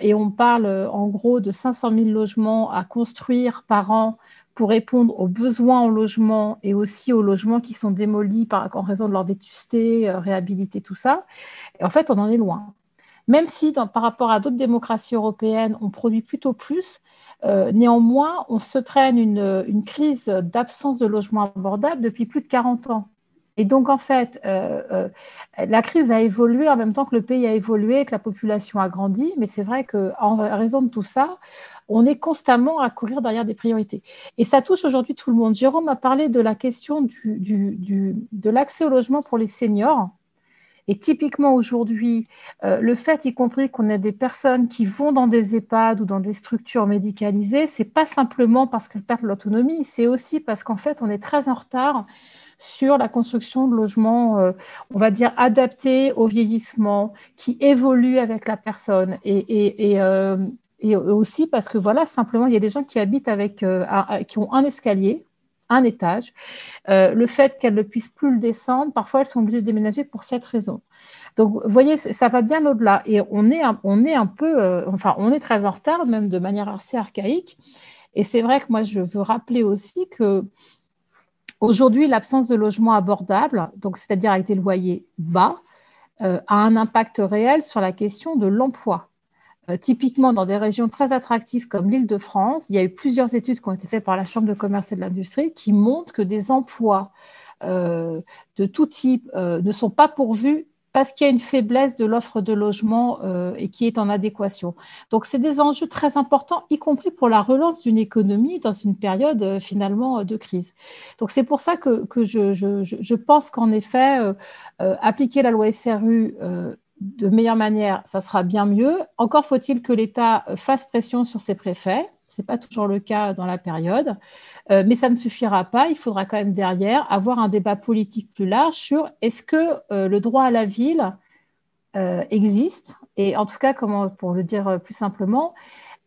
Et on parle en gros de 500 000 logements à construire par an pour répondre aux besoins en logement et aussi aux logements qui sont démolis en raison de leur vétusté, réhabiliter, tout ça. Et en fait, on en est loin. Même si, par rapport à d'autres démocraties européennes, on produit plutôt plus, néanmoins, on se traîne une crise d'absence de logements abordables depuis plus de 40 ans. Et donc, en fait, la crise a évolué en même temps que le pays a évolué, que la population a grandi. Mais c'est vrai qu'en raison de tout ça, on est constamment à courir derrière des priorités. Et ça touche aujourd'hui tout le monde. Jérôme a parlé de la question de l'accès au logement pour les seniors. Et typiquement aujourd'hui, le fait, y compris qu'on ait des personnes qui vont dans des EHPAD ou dans des structures médicalisées, c'est pas simplement parce qu'elles perdent l'autonomie, c'est aussi parce qu'en fait, on est très en retard sur la construction de logements, on va dire, adaptés au vieillissement, qui évoluent avec la personne. Et aussi parce que, voilà, simplement, il y a des gens qui habitent avec, qui ont un escalier, un étage. Le fait qu'elles ne puissent plus le descendre, parfois, elles sont obligées de déménager pour cette raison. Donc, vous voyez, ça va bien au-delà. Et on est très en retard, même de manière assez archaïque. Et c'est vrai que moi, je veux rappeler aussi que, aujourd'hui, l'absence de logements abordables, donc c'est-à-dire avec des loyers bas, a un impact réel sur la question de l'emploi. Typiquement, dans des régions très attractives comme l'Île-de-France, il y a eu plusieurs études qui ont été faites par la Chambre de commerce et de l'industrie qui montrent que des emplois de tout type ne sont pas pourvus parce qu'il y a une faiblesse de l'offre de logement et qui est en adéquation. Donc, c'est des enjeux très importants, y compris pour la relance d'une économie dans une période finalement de crise. Donc, c'est pour ça que je pense qu'en effet, appliquer la loi SRU de meilleure manière, ça sera bien mieux. Encore faut-il que l'État fasse pression sur ses préfets. Ce n'est pas toujours le cas dans la période, mais ça ne suffira pas. Il faudra quand même derrière avoir un débat politique plus large sur est-ce que le droit à la ville existe et en tout cas, comment, pour le dire plus simplement,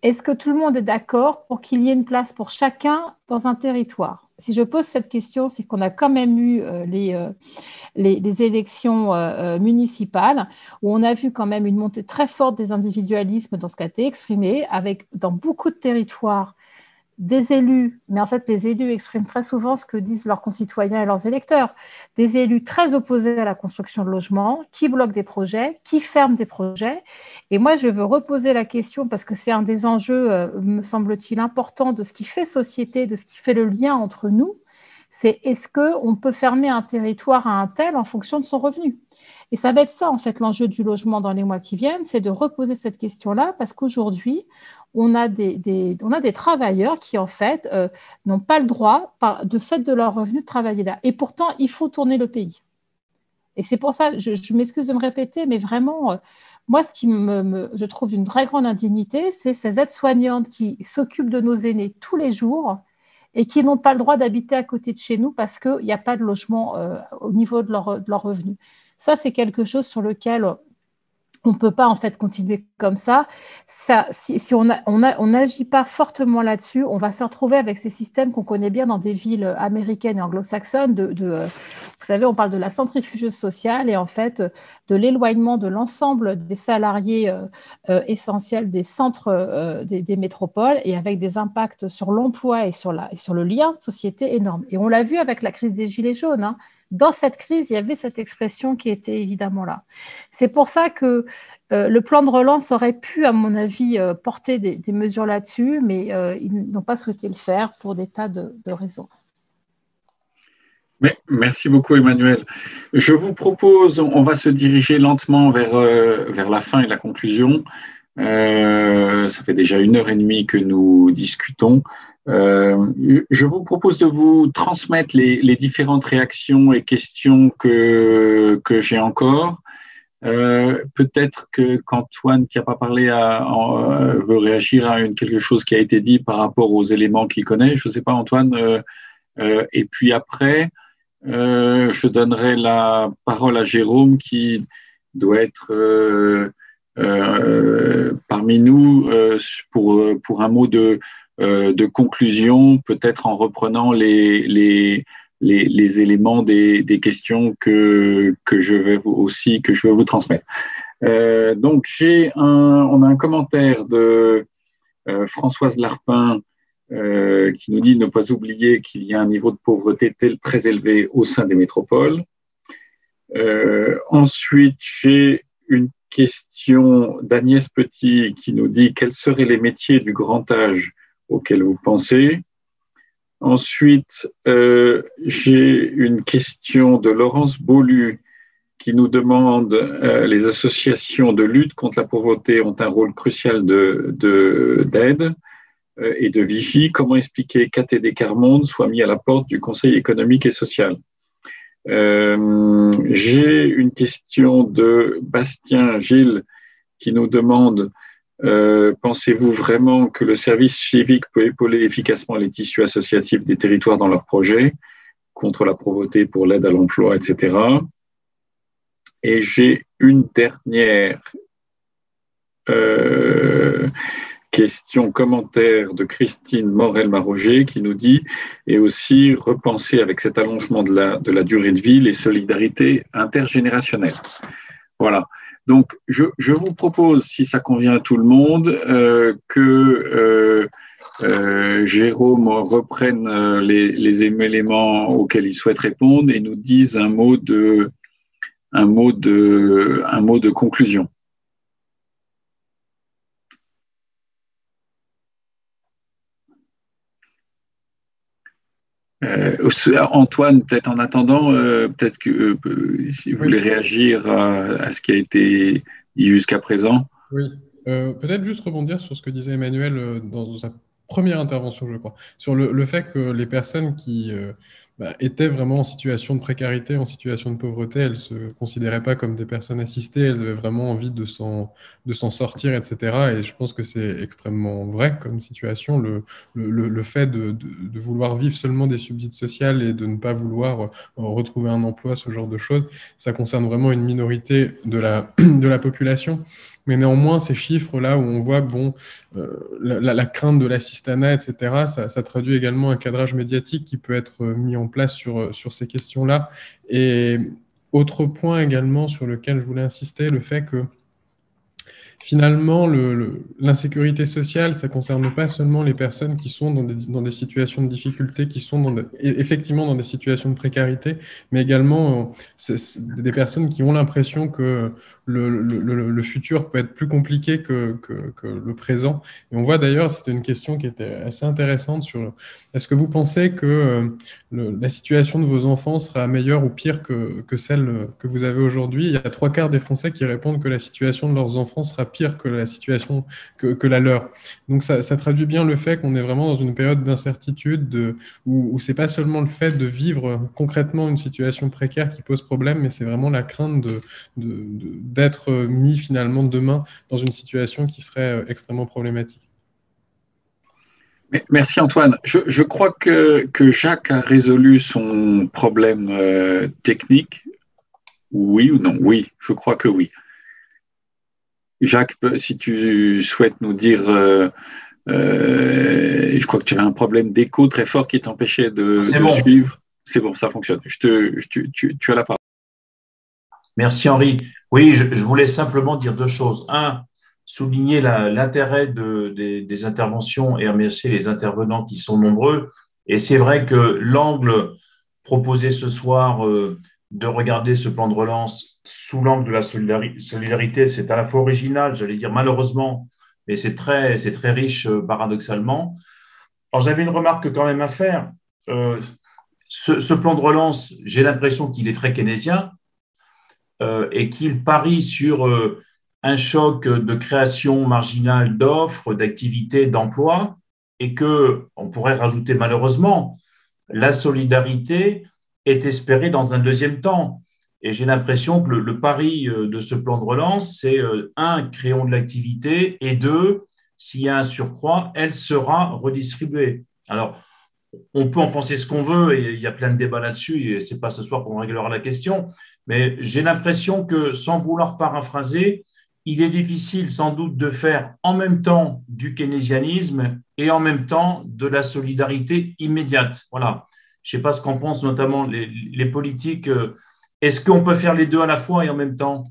est-ce que tout le monde est d'accord pour qu'il y ait une place pour chacun dans un territoire ? Si je pose cette question, c'est qu'on a quand même eu les élections municipales où on a vu quand même une montée très forte des individualismes dans ce qui a été exprimé, avec dans beaucoup de territoires des élus, mais en fait les élus expriment très souvent ce que disent leurs concitoyens et leurs électeurs, des élus très opposés à la construction de logements, qui bloquent des projets, qui ferment des projets. Et moi, je veux reposer la question parce que c'est un des enjeux, me semble-t-il, important de ce qui fait société, de ce qui fait le lien entre nous. C'est est-ce qu'on peut fermer un territoire à un tel en fonction de son revenu? Et ça va être ça, en fait, l'enjeu du logement dans les mois qui viennent, c'est de reposer cette question-là parce qu'aujourd'hui, on a des travailleurs qui, en fait, n'ont pas le droit, de fait de leur revenu, de travailler là. Et pourtant, il faut tourner le pays. Et c'est pour ça, je m'excuse de me répéter, mais vraiment, moi, ce qui je trouve une très grande indignité, c'est ces aides-soignantes qui s'occupent de nos aînés tous les jours et qui n'ont pas le droit d'habiter à côté de chez nous parce qu'il n'y a pas de logement au niveau de leur revenu. Ça, c'est quelque chose sur lequel on ne peut pas en fait continuer comme ça. Si on n'agit pas fortement là-dessus, on va se retrouver avec ces systèmes qu'on connaît bien dans des villes américaines et anglo-saxonnes. Vous savez, on parle de la centrifugeuse sociale et en fait de l'éloignement de l'ensemble des salariés essentiels des centres des métropoles, et avec des impacts sur l'emploi et sur le lien de société énorme. Et on l'a vu avec la crise des Gilets jaunes, hein. Dans cette crise, il y avait cette expression qui était évidemment là. C'est pour ça que le plan de relance aurait pu, à mon avis, porter des mesures là-dessus, mais ils n'ont pas souhaité le faire pour des tas de raisons. Merci beaucoup, Emmanuelle. Je vous propose, on va se diriger lentement vers la fin et la conclusion. Ça fait déjà 1h30 que nous discutons. Je vous propose de vous transmettre les différentes réactions et questions que j'ai encore. Peut-être qu'Antoine, qui n'a pas parlé, veut réagir à quelque chose qui a été dit par rapport aux éléments qu'il connaît. Je ne sais pas, Antoine. Et puis après, je donnerai la parole à Jérôme, qui doit être parmi nous pour un mot de conclusion, peut-être en reprenant les éléments des questions que je vais vous transmettre. Donc on a un commentaire de Françoise Larpin qui nous dit: ne pas oublier qu'il y a un niveau de pauvreté très élevé au sein des métropoles. Ensuite, j'ai une question d'Agnès Petit qui nous dit: quels seraient les métiers du grand âge auxquels vous pensez? Ensuite, j'ai une question de Laurence Beaulieu qui nous demande: les associations de lutte contre la pauvreté ont un rôle crucial d'aide et de vigie. Comment expliquer qu'ATD Quart-Monde soit mis à la porte du Conseil économique et social? J'ai une question de Bastien Gilles qui nous demande: pensez-vous vraiment que le service civique peut épauler efficacement les tissus associatifs des territoires dans leurs projets contre la pauvreté, pour l'aide à l'emploi, etc. Et j'ai une dernière question, commentaire de Christine Morel-Maroger qui nous dit: et aussi repenser avec cet allongement de la durée de vie les solidarités intergénérationnelles. Voilà. Donc, je vous propose, si ça convient à tout le monde, que Jérôme reprenne les éléments auxquels il souhaite répondre et nous dise un mot de conclusion. Antoine, peut-être en attendant, peut-être que si vous voulez réagir à ce qui a été dit jusqu'à présent. Oui, peut-être juste rebondir sur ce que disait Emmanuelle dans sa première intervention, je crois, sur le fait que les personnes qui étaient vraiment en situation de précarité, en situation de pauvreté, elles ne se considéraient pas comme des personnes assistées, elles avaient vraiment envie de s'en sortir, etc. Et je pense que c'est extrêmement vrai comme situation, le fait de vouloir vivre seulement des subsides sociaux et de ne pas vouloir retrouver un emploi, ce genre de choses. Ça concerne vraiment une minorité de la population. Mais néanmoins, ces chiffres-là où on voit la crainte de l'assistanat, etc., ça traduit également un cadrage médiatique qui peut être mis en place sur ces questions-là. Et autre point également sur lequel je voulais insister, le fait que finalement, l'insécurité sociale, ça ne concerne pas seulement les personnes qui sont dans des situations de difficulté, qui sont effectivement dans des situations de précarité, mais également des personnes qui ont l'impression que le futur peut être plus compliqué que le présent. Et on voit d'ailleurs, c'était une question qui était assez intéressante sur: est-ce que vous pensez que la situation de vos enfants sera meilleure ou pire que celle que vous avez aujourd'hui? Il y a 3/4 des Français qui répondent que la situation de leurs enfants sera pire que la situation que la leur. Donc ça traduit bien le fait qu'on est vraiment dans une période d'incertitude où c'est pas seulement le fait de vivre concrètement une situation précaire qui pose problème, mais c'est vraiment la crainte d'être mis finalement demain dans une situation qui serait extrêmement problématique. Merci Antoine. Je crois que Jacques a résolu son problème technique. Oui ou non? Oui, je crois que oui. Jacques, si tu souhaites nous dire, je crois que tu as un problème d'écho très fort qui t'empêchait de suivre. C'est bon, ça fonctionne. Tu as la parole. Merci Henri. Oui, je voulais simplement dire deux choses. Un, souligner l'intérêt des interventions et remercier les intervenants qui sont nombreux. Et c'est vrai que l'angle proposé ce soir de regarder ce plan de relance sous l'angle de la solidarité, c'est à la fois original, j'allais dire malheureusement, mais c'est très riche paradoxalement. Alors j'avais une remarque quand même à faire. Ce plan de relance, j'ai l'impression qu'il est très keynésien et qu'il parie sur un choc de création marginale d'offres, d'activités, d'emplois, et que, on pourrait rajouter malheureusement, la solidarité est espérée dans un deuxième temps. Et j'ai l'impression que le pari de ce plan de relance, c'est un, créons de l'activité, et deux, s'il y a un surcroît, elle sera redistribuée. Alors, on peut en penser ce qu'on veut, et il y a plein de débats là-dessus, et ce n'est pas ce soir qu'on réglera la question, mais j'ai l'impression que, sans vouloir paraphraser, il est difficile sans doute de faire en même temps du keynésianisme et en même temps de la solidarité immédiate. Voilà. Je ne sais pas ce qu'en pensent notamment les politiques. Est-ce qu'on peut faire les deux à la fois et en même temps?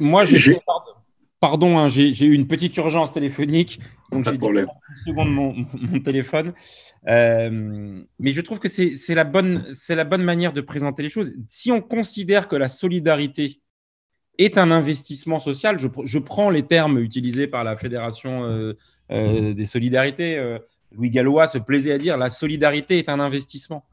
Moi, pardon, hein, j'ai eu une petite urgence téléphonique, donc j'ai dû prendre une seconde mon téléphone. Mais je trouve que c'est la bonne manière de présenter les choses. Si on considère que la solidarité est un investissement social, je prends les termes utilisés par la Fédération des solidarités, Louis Gallois se plaisait à dire « la solidarité est un investissement ».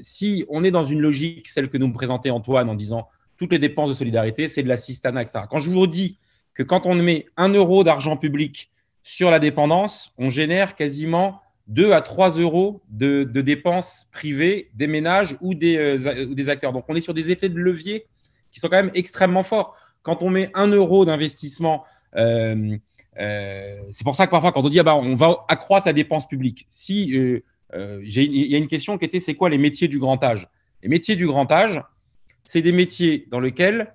Si on est dans une logique, celle que nous présentait Antoine en disant « toutes les dépenses de solidarité, c'est de l'assistanat », etc. Quand je vous dis que quand on met 1 € d'argent public sur la dépendance, on génère quasiment 2 à 3 euros de dépenses privées des ménages ou des acteurs. Donc, on est sur des effets de levier qui sont quand même extrêmement forts. Quand on met 1 € d'investissement, c'est pour ça que parfois, quand on dit on va accroître la dépense publique. Il y a une question qui était, c'est quoi les métiers du grand âge? Les métiers du grand âge, c'est des métiers dans lesquels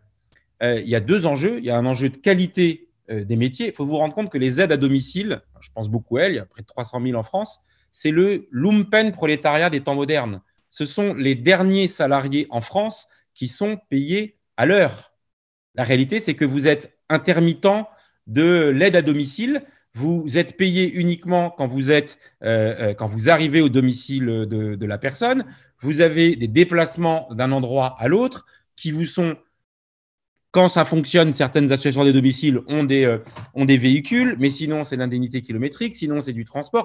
il y a deux enjeux. Il y a un enjeu de qualité des métiers. Il faut vous rendre compte que les aides à domicile, je pense beaucoup à elles, il y a près de 300 000 en France, c'est le lumpen prolétariat des temps modernes. Ce sont les derniers salariés en France qui sont payés à l'heure. La réalité, c'est que vous êtes intermittent de l'aide à domicile. Vous êtes payé uniquement quand vous arrivez au domicile de la personne. Vous avez des déplacements d'un endroit à l'autre qui vous sont, quand ça fonctionne, certaines associations des domiciles ont des véhicules, mais sinon, c'est l'indemnité kilométrique, sinon, c'est du transport.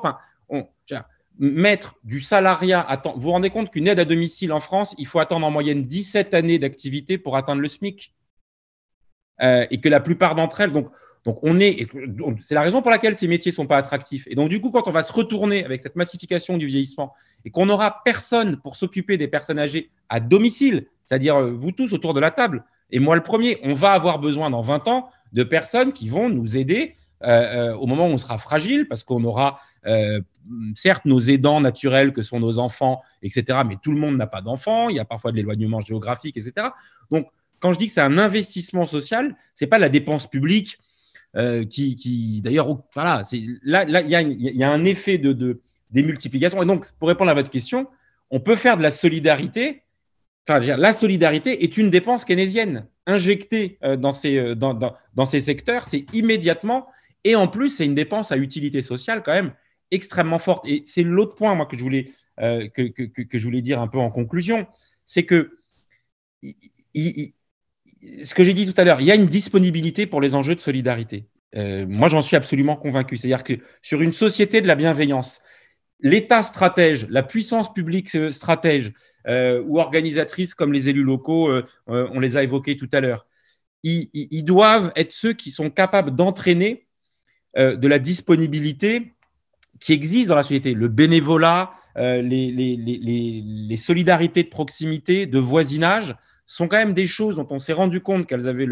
Enfin, mettre du salariat à temps. Vous vous rendez compte qu'une aide à domicile en France, il faut attendre en moyenne 17 années d'activité pour atteindre le SMIC. Et que la plupart d'entre elles… Donc c'est la raison pour laquelle ces métiers ne sont pas attractifs. Et donc, du coup, quand on va se retourner avec cette massification du vieillissement et qu'on n'aura personne pour s'occuper des personnes âgées à domicile, c'est-à-dire vous tous autour de la table, et moi le premier, on va avoir besoin dans 20 ans de personnes qui vont nous aider au moment où on sera fragile, parce qu'on aura certes nos aidants naturels que sont nos enfants, etc., mais tout le monde n'a pas d'enfants, il y a parfois de l'éloignement géographique, etc. Donc, quand je dis que c'est un investissement social, ce n'est pas la dépense publique qui d'ailleurs, voilà, il y a un effet de démultiplication. Et donc, pour répondre à votre question, on peut faire de la solidarité. Enfin, la solidarité est une dépense keynésienne. Injectée dans ces secteurs, c'est immédiatement. Et en plus, c'est une dépense à utilité sociale quand même extrêmement forte. Et c'est l'autre point, moi, que je voulais dire un peu en conclusion, c'est que ce que j'ai dit tout à l'heure, il y a une disponibilité pour les enjeux de solidarité. Moi, j'en suis absolument convaincu. C'est-à-dire que sur une société de la bienveillance, l'État stratège, la puissance publique stratège ou organisatrice comme les élus locaux, on les a évoqués tout à l'heure, ils doivent être ceux qui sont capables d'entraîner de la disponibilité qui existe dans la société, le bénévolat, les solidarités de proximité, de voisinage, sont quand même des choses dont on s'est rendu compte qu'elles avaient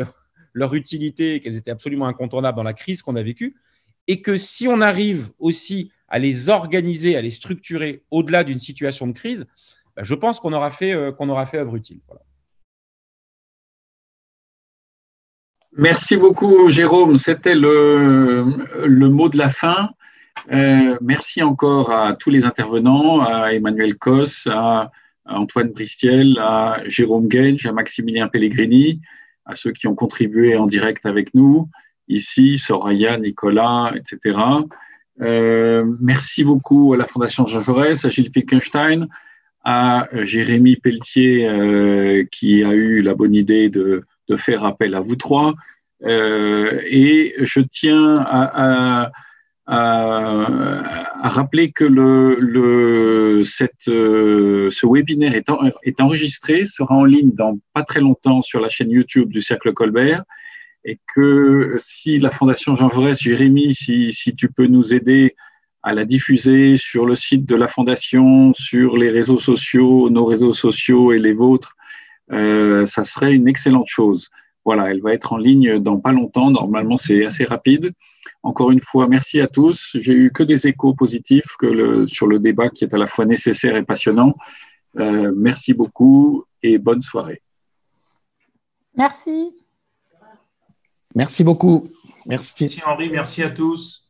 leur utilité, qu'elles étaient absolument incontournables dans la crise qu'on a vécue, et que si on arrive aussi à les organiser, à les structurer au-delà d'une situation de crise, je pense qu'on aura fait œuvre utile. Voilà. Merci beaucoup, Jérôme. C'était le mot de la fin. Merci encore à tous les intervenants, à Emmanuelle Cosse, à Antoine Bristielle, à Jérôme Guedj, à Maximilien Pellegrini, à ceux qui ont contribué en direct avec nous, ici, Soraya, Nicolas, etc. Merci beaucoup à la Fondation Jean Jaurès, à Gilles Finkelstein, à Jérémy Pelletier qui a eu la bonne idée de faire appel à vous trois. Et je tiens à rappeler que ce webinaire est enregistré, sera en ligne dans pas très longtemps sur la chaîne YouTube du Cercle Colbert, et que si la Fondation Jean Jaurès, Jérémy, si tu peux nous aider à la diffuser sur le site de la Fondation, sur les réseaux sociaux, nos réseaux sociaux et les vôtres, ça serait une excellente chose. Voilà, elle va être en ligne dans pas longtemps, normalement c'est assez rapide. Encore une fois, merci à tous. J'ai eu que des échos positifs sur le débat qui est à la fois nécessaire et passionnant. Merci beaucoup et bonne soirée. Merci. Merci beaucoup. Merci Henri, merci à tous.